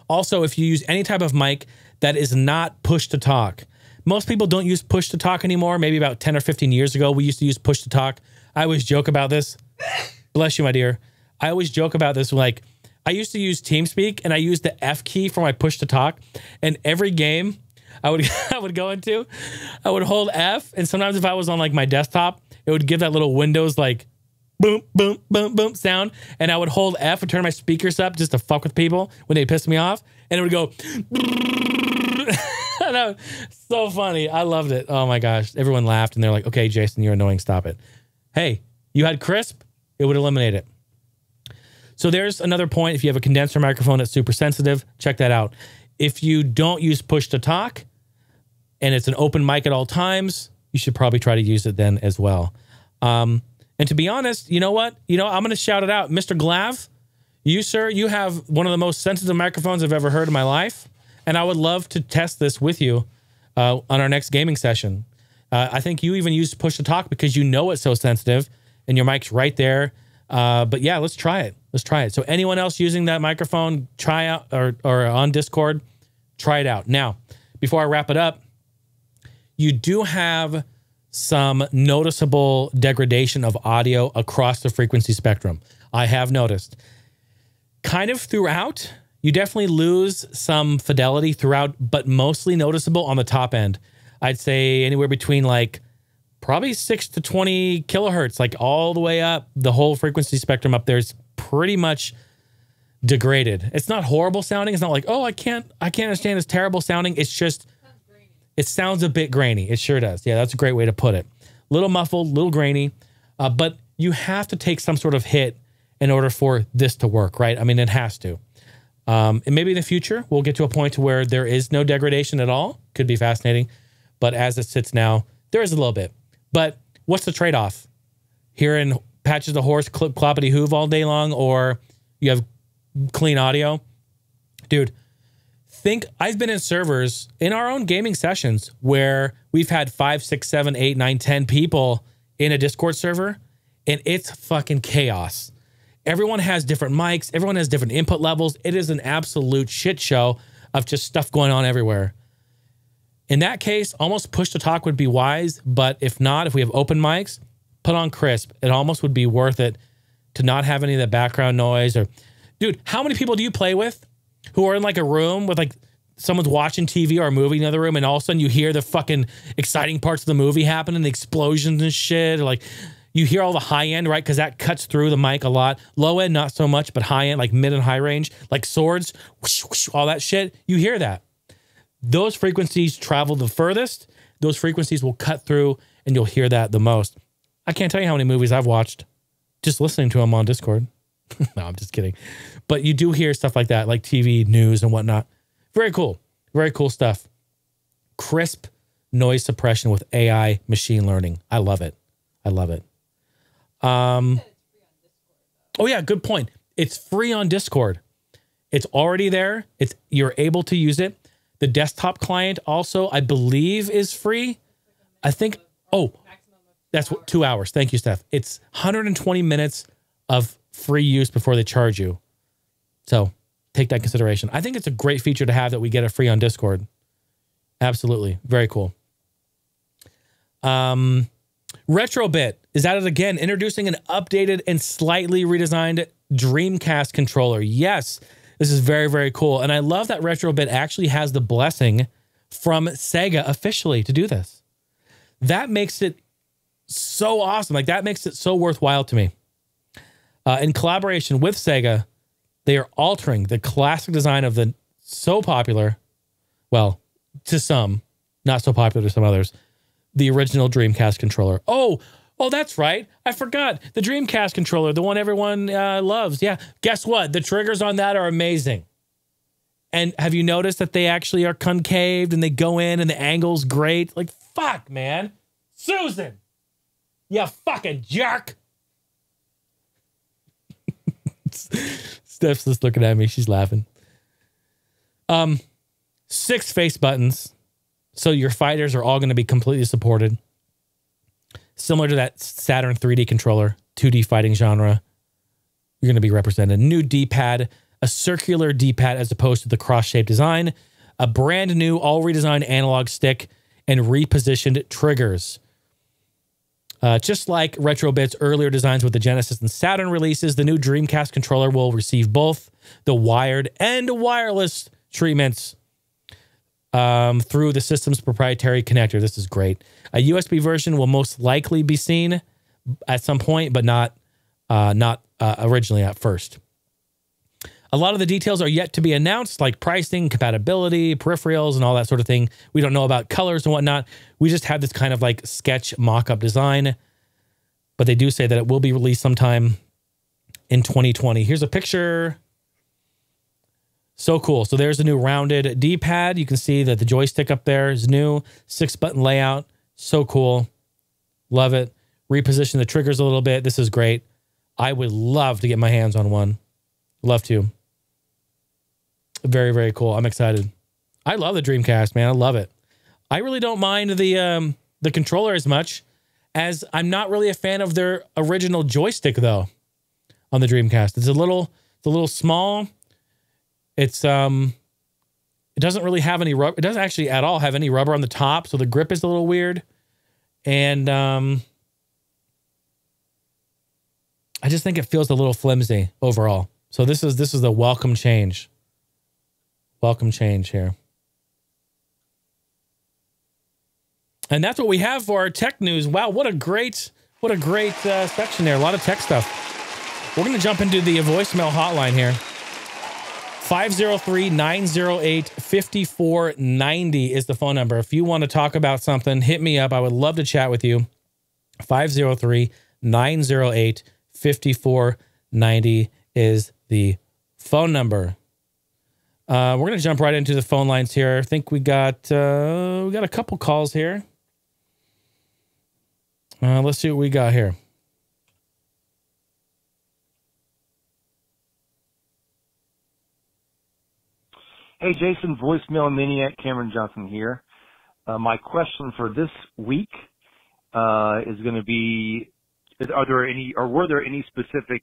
Also, if you use any type of mic that is not push to talk, most people don't use push to talk anymore. Maybe about 10 or 15 years ago, we used to use push to talk. I always joke about this. Bless you, my dear. I always joke about this. Like, I used to use TeamSpeak and I used the F key for my push to talk. And every game I would go into, I would hold F. And sometimes if I was on like my desktop, it would give that little Windows like boom, boom, boom, boom sound. And I would hold F and turn my speakers up just to fuck with people when they pissed me off. And it would go. So funny. I loved it. Oh my gosh. Everyone laughed and they're like, okay, Jason, you're annoying. Stop it. Hey, you had Crisp. It would eliminate it. So there's another point. If you have a condenser microphone that's super sensitive, check that out. If you don't use push to talk and it's an open mic at all times, you should probably try to use it then as well. And to be honest, you know what? You know, I'm going to shout it out. Mr. Glav, you, sir, you have one of the most sensitive microphones I've ever heard in my life. And I would love to test this with you on our next gaming session. I think you even used push to talk because you know it's so sensitive and your mic's right there. But yeah, let's try it. Let's try it. So anyone else using that microphone, try out or on Discord, try it out. Now, before I wrap it up, you do have some noticeable degradation of audio across the frequency spectrum. I have noticed kind of throughout. You definitely lose some fidelity throughout, but mostly noticeable on the top end. I'd say anywhere between like probably 6 to 20 kilohertz, like all the way up. The whole frequency spectrum up there is pretty much degraded. It's not horrible sounding. It's not like, oh, I can't understand, it's terrible sounding. It's just, it sounds a bit grainy. It sure does. Yeah, that's a great way to put it. Little muffled, little grainy, but you have to take some sort of hit in order for this to work, right? I mean, it has to. And maybe in the future, we'll get to a point where there is no degradation at all. Could be fascinating. But as it sits now, there is a little bit. But what's the trade-off? Hearing patches of horse clip cloppity hoove all day long, or you have clean audio? Dude, think, I've been in servers in our own gaming sessions where we've had 5, 6, 7, 8, 9, 10 people in a Discord server, and it's fucking chaos. Everyone has different mics. Everyone has different input levels. It is an absolute shit show of just stuff going on everywhere. In that case, almost push to talk would be wise, but if not, if we have open mics, put on Crisp. It almost would be worth it to not have any of the background noise. Or, dude, how many people do you play with who are in like a room with like someone's watching TV or a movie in another room, and all of a sudden you hear the fucking exciting parts of the movie happening, the explosions and shit, or like you hear all the high end, right? Because that cuts through the mic a lot. Low end, not so much, but high end, like mid and high range, like swords, whoosh, whoosh, all that shit. You hear that. Those frequencies travel the furthest. Those frequencies will cut through, and you'll hear that the most. I can't tell you how many movies I've watched just listening to them on Discord. No, I'm just kidding. But you do hear stuff like that, like TV news and whatnot. Very cool. Very cool stuff. Crisp noise suppression with AI machine learning. I love it. I love it. Oh yeah, good point. It's free on Discord. It's already there. You're able to use it. The desktop client also, I believe, is free. I think, oh, that's what, 2 hours. Thank you, Steph. It's 120 minutes of free use before they charge you. So take that in consideration. I think it's a great feature to have that we get it free on Discord. Absolutely. Very cool. RetroBit is at it again, introducing an updated and slightly redesigned Dreamcast controller. Yes, this is very, very cool. And I love that RetroBit actually has the blessing from Sega officially to do this. That makes it so awesome. Like, that makes it so worthwhile to me. In collaboration with Sega, they are altering the classic design of the so popular, well, to some, not so popular to some others, the original Dreamcast controller. Oh, that's right. I forgot. The Dreamcast controller, the one everyone loves. Yeah. Guess what? The triggers on that are amazing. And have you noticed that they actually are concaved and they go in and the angle's great? Like, fuck, man. Susan, you fucking jerk. Steph's just looking at me. She's laughing. 6 face buttons. So your fighters are all going to be completely supported. Similar to that Saturn 3D controller, 2D fighting genre. You're going to be represented. New D-pad, a circular D-pad as opposed to the cross-shaped design. A brand new, all redesigned analog stick and repositioned triggers. Just like RetroBit's earlier designs with the Genesis and Saturn releases, the new Dreamcast controller will receive both the wired and wireless treatments through the system's proprietary connector. This is great. A USB version will most likely be seen at some point, but not originally at first. A lot of the details are yet to be announced, like pricing, compatibility, peripherals, and all that sort of thing. We don't know about colors and whatnot. We just have this kind of like sketch mock-up design, but they do say that it will be released sometime in 2020. Here's a picture. So cool. So there's the new rounded D-pad. You can see that the joystick up there is new. 6-button layout. So cool. Love it. Reposition the triggers a little bit. This is great. I would love to get my hands on one. Love to. Very, very cool. I'm excited. I love the Dreamcast, man. I love it. I really don't mind the controller as much as I'm not really a fan of their original joystick, though, on the Dreamcast. It's a little small. It doesn't really have any rubber. It doesn't actually at all have any rubber on the top, so the grip is a little weird. And I just think it feels a little flimsy overall. So this is a welcome change. Welcome change here. And that's what we have for our tech news. Wow, what a great section there. A lot of tech stuff. We're going to jump into the voicemail hotline here. 503-908-5490 is the phone number. If you want to talk about something, hit me up. I would love to chat with you. 503-908-5490 is the phone number. We're going to jump right into the phone lines here. I think we got a couple calls here. Let's see what we got here. Hey, Jason, voicemail maniac Cameron Johnson here. My question for this week is going to be, were there any specific,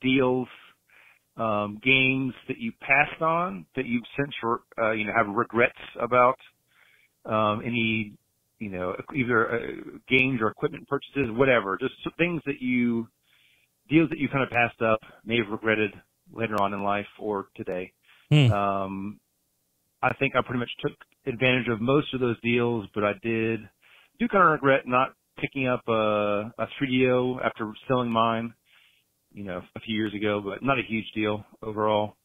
deals games that you passed on that you've since, have regrets about, any, either games or equipment purchases, whatever, just things that you, deals that you kind of passed up, may have regretted later on in life or today. I think I pretty much took advantage of most of those deals, but I do kind of regret not picking up a 3DO after selling mine, a few years ago, but not a huge deal overall.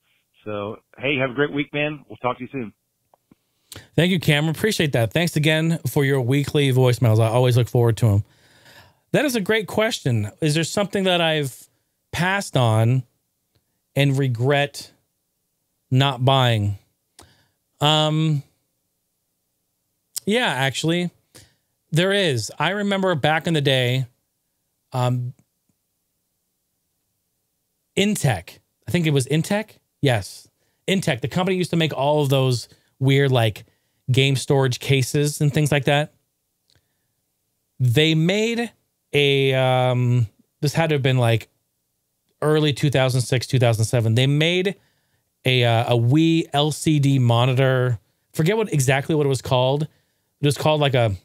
So, hey, have a great week, man. We'll talk to you soon. Thank you, Cameron. Appreciate that. Thanks again for your weekly voicemails. I always look forward to them. That is a great question. Is there something that I've passed on and regret not buying? Yeah, actually, there is. I remember back in the day, Intech. I think it was Intech. Yes, Intech. The company used to make all of those weird, like, game storage cases and things like that. They made a, this had to have been like early 2006, 2007. They made a Wii LCD monitor. Forget what exactly what it was called. It was called like a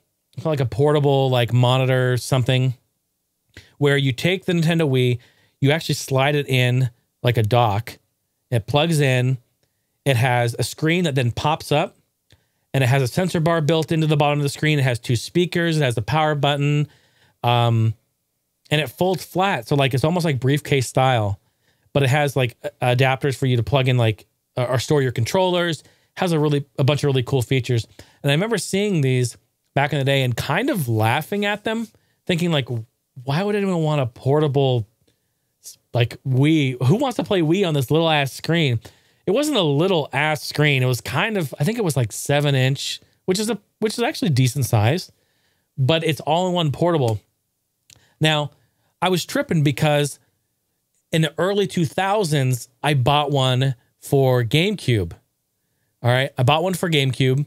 portable, like, monitor something, where you take the Nintendo Wii, you actually slide it in like a dock. It plugs in. It has a screen that then pops up, and it has a sensor bar built into the bottom of the screen. It has two speakers. It has the power button, and it folds flat. So, like, it's almost like briefcase style, but it has, like, adapters for you to plug in, like, or store your controllers. It has a bunch of really cool features. And I remember seeing these back in the day and kind of laughing at them, thinking, like, why would anyone want a portable, like, Wii? Who wants to play Wii on this little ass screen? It wasn't a little ass screen. It was kind of, I think it was like 7-inch, which is actually decent size, but it's all in one portable. Now, I was tripping because in the early 2000s, I bought one for GameCube. All right. I bought one for GameCube,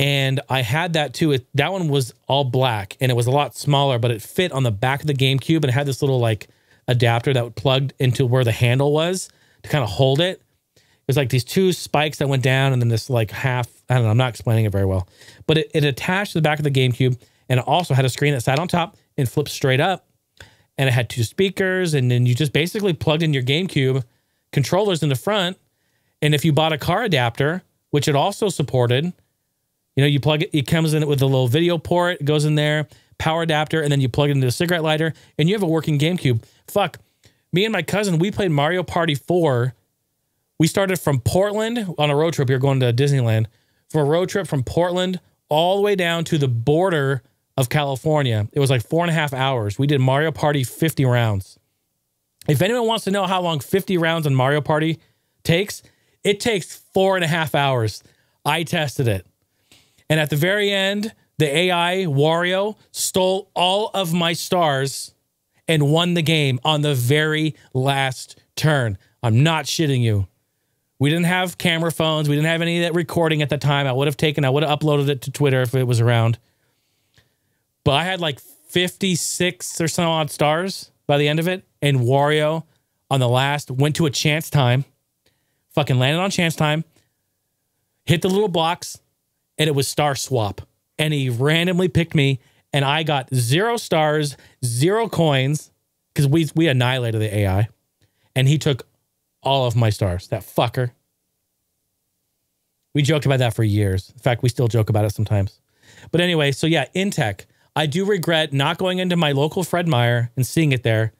and I had that too. That one was all black, and it was a lot smaller, but it fit on the back of the GameCube, and it had this little, like, adapter that plugged into where the handle was to kind of hold it. It was like these two spikes that went down, and then this, like, half, I don't know, I'm not explaining it very well, but it attached to the back of the GameCube, and it also had a screen that sat on top and flipped straight up, and it had two speakers, and then you just basically plugged in your GameCube controllers in the front, and if you bought a car adapter, which it also supported, you plug it, it comes in with a little video port, it goes in there, power adapter, and then you plug it into a cigarette lighter, and you have a working GameCube. Fuck, me and my cousin, we played Mario Party 4. We started from Portland on a road trip. We were going to Disneyland for a road trip from Portland all the way down to the border of California. It was like 4.5 hours. We did Mario Party 50 rounds. If anyone wants to know how long 50 rounds on Mario Party takes, it takes 4.5 hours. I tested it. And at the very end, the AI Wario stole all of my stars and won the game on the very last turn. I'm not shitting you. We didn't have camera phones. We didn't have any of that recording at the time. I would have uploaded it to Twitter if it was around. But I had like 56 or so odd stars by the end of it. And Wario on the last went to a chance time, fucking landed on chance time, hit the little box, and it was star swap. And he randomly picked me, and I got 0 stars, 0 coins, because we annihilated the AI. And he took all of my stars, that fucker. We joked about that for years. In fact, we still joke about it sometimes. But anyway, so yeah, Intech. I do regret not going into my local Fred Meyer and seeing it there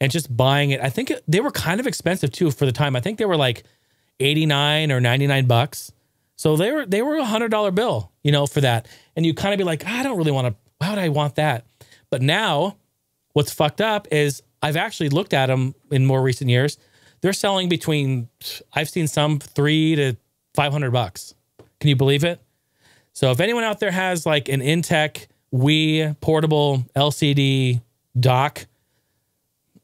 and just buying it. I think they were kind of expensive too for the time. I think they were like 89 or 99 bucks. So they were $100 bill, for that. And you kind of be like, I don't really want to, why would I want that? But now what's fucked up is I've actually looked at them in more recent years. They're selling between, I've seen some $300 to $500. Can you believe it? So if anyone out there has like an Intech Wii portable LCD dock,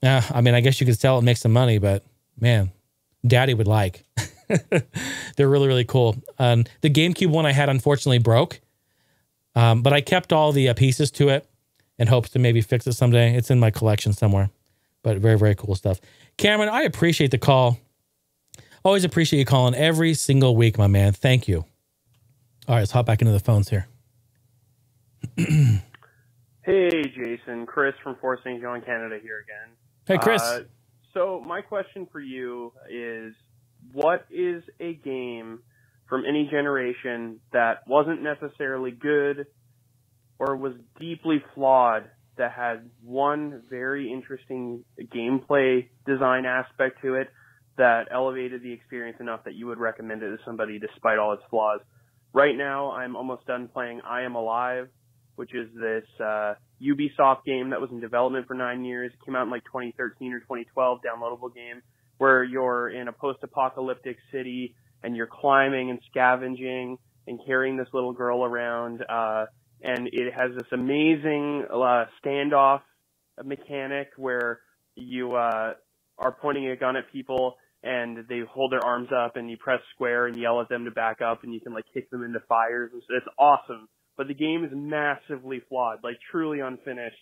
I mean, I guess you could sell it and make some money, but man, daddy would like. They're really, really cool. The GameCube one I had unfortunately broke, but I kept all the pieces to it in hopes to maybe fix it someday. It's in my collection somewhere. But very, very cool stuff. Cameron, I appreciate the call. Always appreciate you calling every single week, my man. Thank you. All right, let's hop back into the phones here. Hey, Jason. Chris from Force St. John, Canada here again. Hey, Chris. So my question for you is, what is a game from any generation that wasn't necessarily good or was deeply flawed that had one very interesting gameplay design aspect to it that elevated the experience enough that you would recommend it to somebody despite all its flaws? Right now, I'm almost done playing I Am Alive, which is this Ubisoft game that was in development for 9 years. It came out in like 2013 or 2012, downloadable game, where you're in a post-apocalyptic city and you're climbing and scavenging and carrying this little girl around. And it has this amazing standoff mechanic where you are pointing a gun at people and they hold their arms up and you press square and yell at them to back up and you can like kick them into fires. And so it's awesome. But the game is massively flawed, like truly unfinished.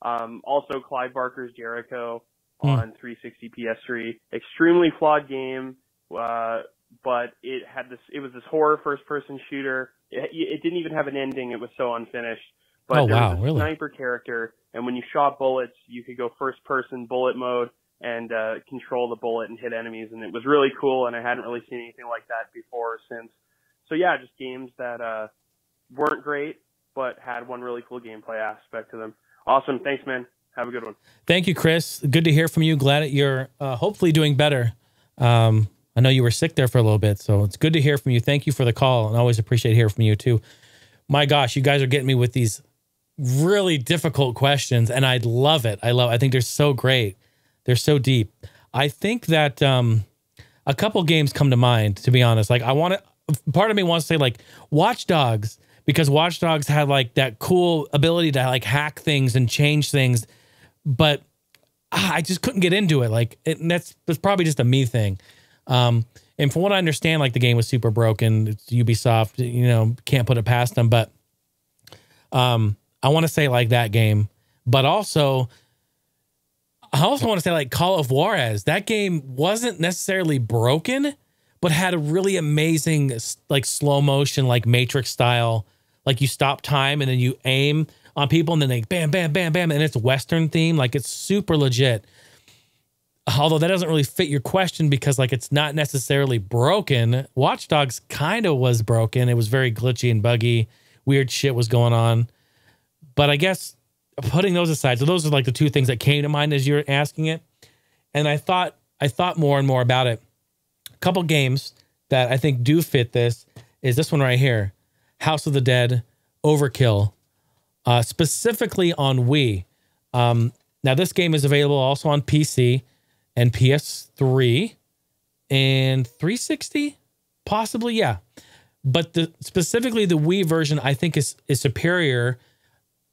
Also Clive Barker's Jericho on 360 PS3, extremely flawed game. But it had this, it was this horror first person shooter. It didn't even have an ending. It was so unfinished. But there was a sniper character, and when you shot bullets, you could go first person bullet mode and control the bullet and hit enemies. And it was really cool, and I hadn't really seen anything like that before or since. So yeah, just games that weren't great, but had one really cool gameplay aspect to them. Awesome. Thanks, man. Have a good one. Thank you, Chris. Good to hear from you. Glad that you're hopefully doing better. I know you were sick there for a little bit, so it's good to hear from you. Thank you for the call, and I always appreciate hearing from you too. My gosh, you guys are getting me with these really difficult questions, and I love it. I think they're so great. They're so deep. I think that a couple games come to mind, to be honest. Like, part of me wants to say, like, Watch Dogs, because Watch Dogs had like that cool ability to like hack things and change things, but I just couldn't get into it. Like, and that's probably just a me thing. And from what I understand, like the game was super broken. It's Ubisoft, you know, can't put it past them. But I want to say like that game, but also I also want to say like Call of Juarez. That game wasn't necessarily broken, but had a really amazing like slow motion, like Matrix style. Like you stop time and then you aim on people and then they bam, bam, bam, bam. And it's Western theme. Like it's super legit. Although that doesn't really fit your question because like, it's not necessarily broken. Watch Dogs kind of was broken. It was very glitchy and buggy. Weird shit was going on. But I guess putting those aside, so those are like the two things that came to mind as you're asking it. And I thought more and more about it. A couple games that I think do fit this is this one right here. House of the Dead, Overkill, specifically on Wii. Now, this game is available also on PC and PS3 and 360, possibly, yeah. But specifically the Wii version, I think, is superior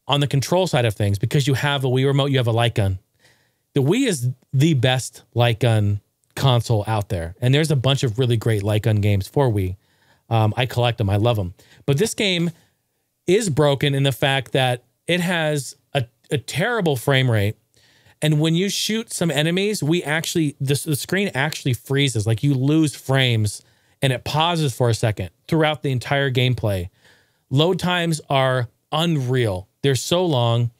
on the control side of things because you have a Wii remote, you have a light gun. The Wii is the best light gun console out there, and there's a bunch of really great light gun games for Wii. I collect them. I love them. But this game is broken in the fact that it has a terrible frame rate. And when you shoot some enemies, the screen actually freezes. Like you lose frames and it pauses for a second throughout the entire gameplay. Load times are unreal. They're so long.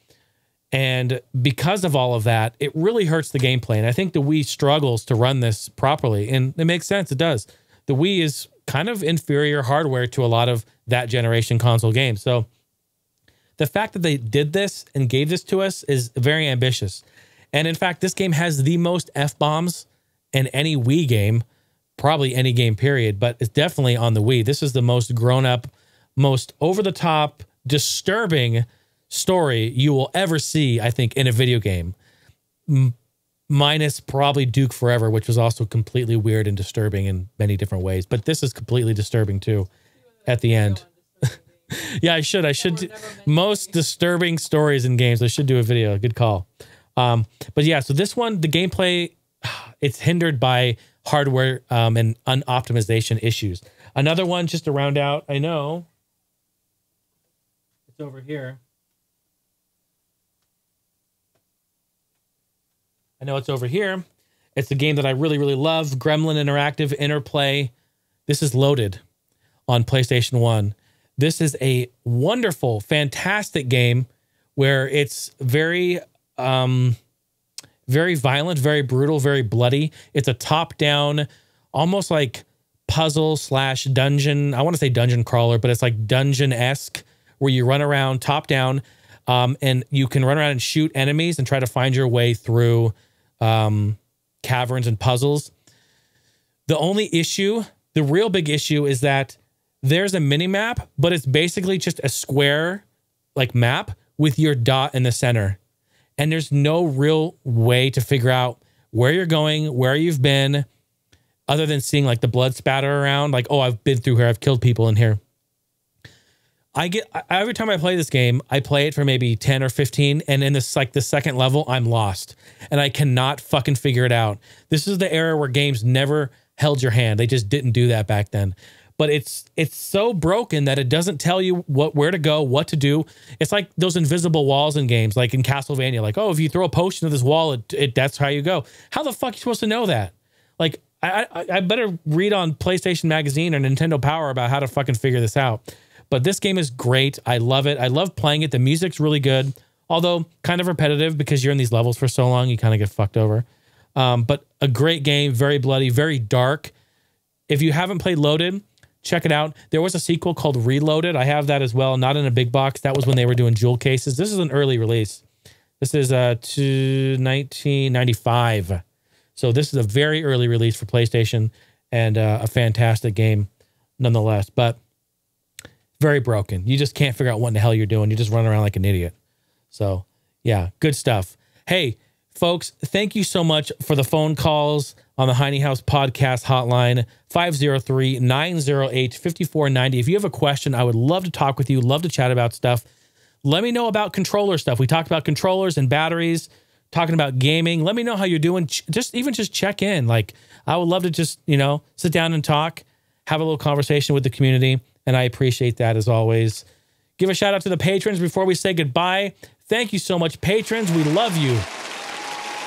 And because of all of that, it really hurts the gameplay. And I think the Wii struggles to run this properly. And it makes sense. It does. The Wii is kind of inferior hardware to a lot of that generation console games. So the fact that they did this and gave this to us is very ambitious. And in fact, this game has the most F-bombs in any Wii game, probably any game period, but it's definitely on the Wii. This is the most grown-up, most over-the-top, disturbing story you will ever see, I think, in a video game. Minus probably Duke Forever, which was also completely weird and disturbing in many different ways. But this is completely disturbing, too, at the end. Yeah, I should. Most disturbing stories in games. I should do a video. Good call. But yeah, so this one, the gameplay, it's hindered by hardware and unoptimization issues. Another one, just to round out, I know. It's over here. It's a game that I really, really love. Gremlin Interactive, Interplay. This is Loaded on PlayStation 1. This is a wonderful, fantastic game where it's very, very violent, very brutal, very bloody. It's a top-down, almost like puzzle slash dungeon. I want to say dungeon crawler, but it's like dungeon-esque where you run around top-down and you can run around and shoot enemies and try to find your way through caverns and puzzles. The only issue, the real big issue, is that there's a mini map, but it's basically just a square like map with your dot in the center. And there's no real way to figure out where you're going, where you've been, other than seeing like the blood spatter around, like, oh, I've been through here, I've killed people in here. Every time I play this game, I play it for maybe 10 or 15, and in this, like, the second level, I'm lost. And I cannot fucking figure it out. This is the era where games never held your hand. They just didn't do that back then. But it's so broken that it doesn't tell you where to go, what to do. It's like those invisible walls in games, like in Castlevania. Like, oh, if you throw a potion at this wall, that's how you go. How the fuck are you supposed to know that? Like, I better read on PlayStation Magazine or Nintendo Power about how to fucking figure this out. But this game is great. I love it. I love playing it. The music's really good, although kind of repetitive because you're in these levels for so long, you kind of get fucked over. But a great game, very bloody, very dark. If you haven't played Loaded, check it out. There was a sequel called Reloaded. I have that as well. Not in a big box. That was when they were doing jewel cases. This is an early release. This is 1995. So this is a very early release for PlayStation and a fantastic game nonetheless. But very broken. You just can't figure out what in the hell you're doing. You just run around like an idiot. So yeah, good stuff. Hey, folks, thank you so much for the phone calls on the Heine House podcast hotline, 503-908-5490. If you have a question, I would love to talk with you, love to chat about stuff. Let me know about controller stuff. We talked about controllers and batteries, talking about gaming. Let me know how you're doing. Just check in. Like, I would love to just, you know, sit down and talk, have a little conversation with the community. And I appreciate that as always. Give a shout out to the patrons before we say goodbye. Thank you so much, patrons. We love you.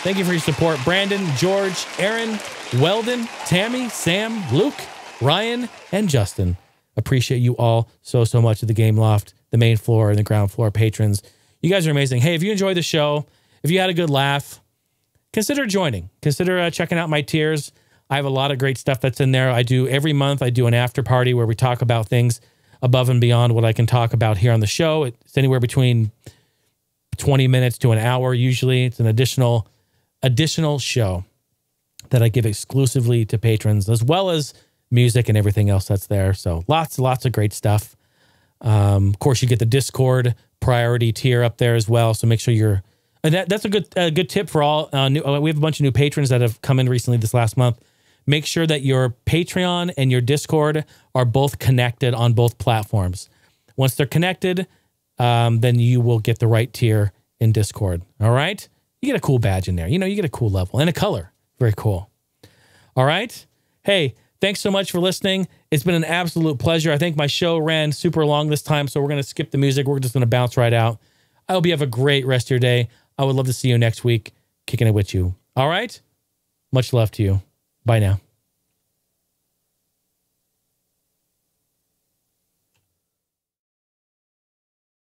Thank you for your support. Brandon, George, Aaron, Weldon, Tammy, Sam, Luke, Ryan, and Justin. Appreciate you all so, so much at the Game Loft, the main floor, and the ground floor patrons. You guys are amazing. Hey, if you enjoyed the show, if you had a good laugh, consider joining. Consider checking out my tiers. I have a lot of great stuff that's in there. I do every month. I do an after party where we talk about things above and beyond what I can talk about here on the show. It's anywhere between 20 minutes to an hour usually. It's an additional show that I give exclusively to patrons, as well as music and everything else that's there. So lots and lots of great stuff. Of course, you get the Discord priority tier up there as well. So make sure you're, and that's a good tip for all. We have a bunch of new patrons that have come in recently this last month. Make sure that your Patreon and your Discord are both connected on both platforms. Once they're connected, then you will get the right tier in Discord. All right. You get a cool badge in there. You know, you get a cool level and a color. Very cool. All right. Hey, thanks so much for listening. It's been an absolute pleasure. I think my show ran super long this time, so we're going to skip the music. We're just going to bounce right out. I hope you have a great rest of your day. I would love to see you next week, kicking it with you. All right. Much love to you. Bye now.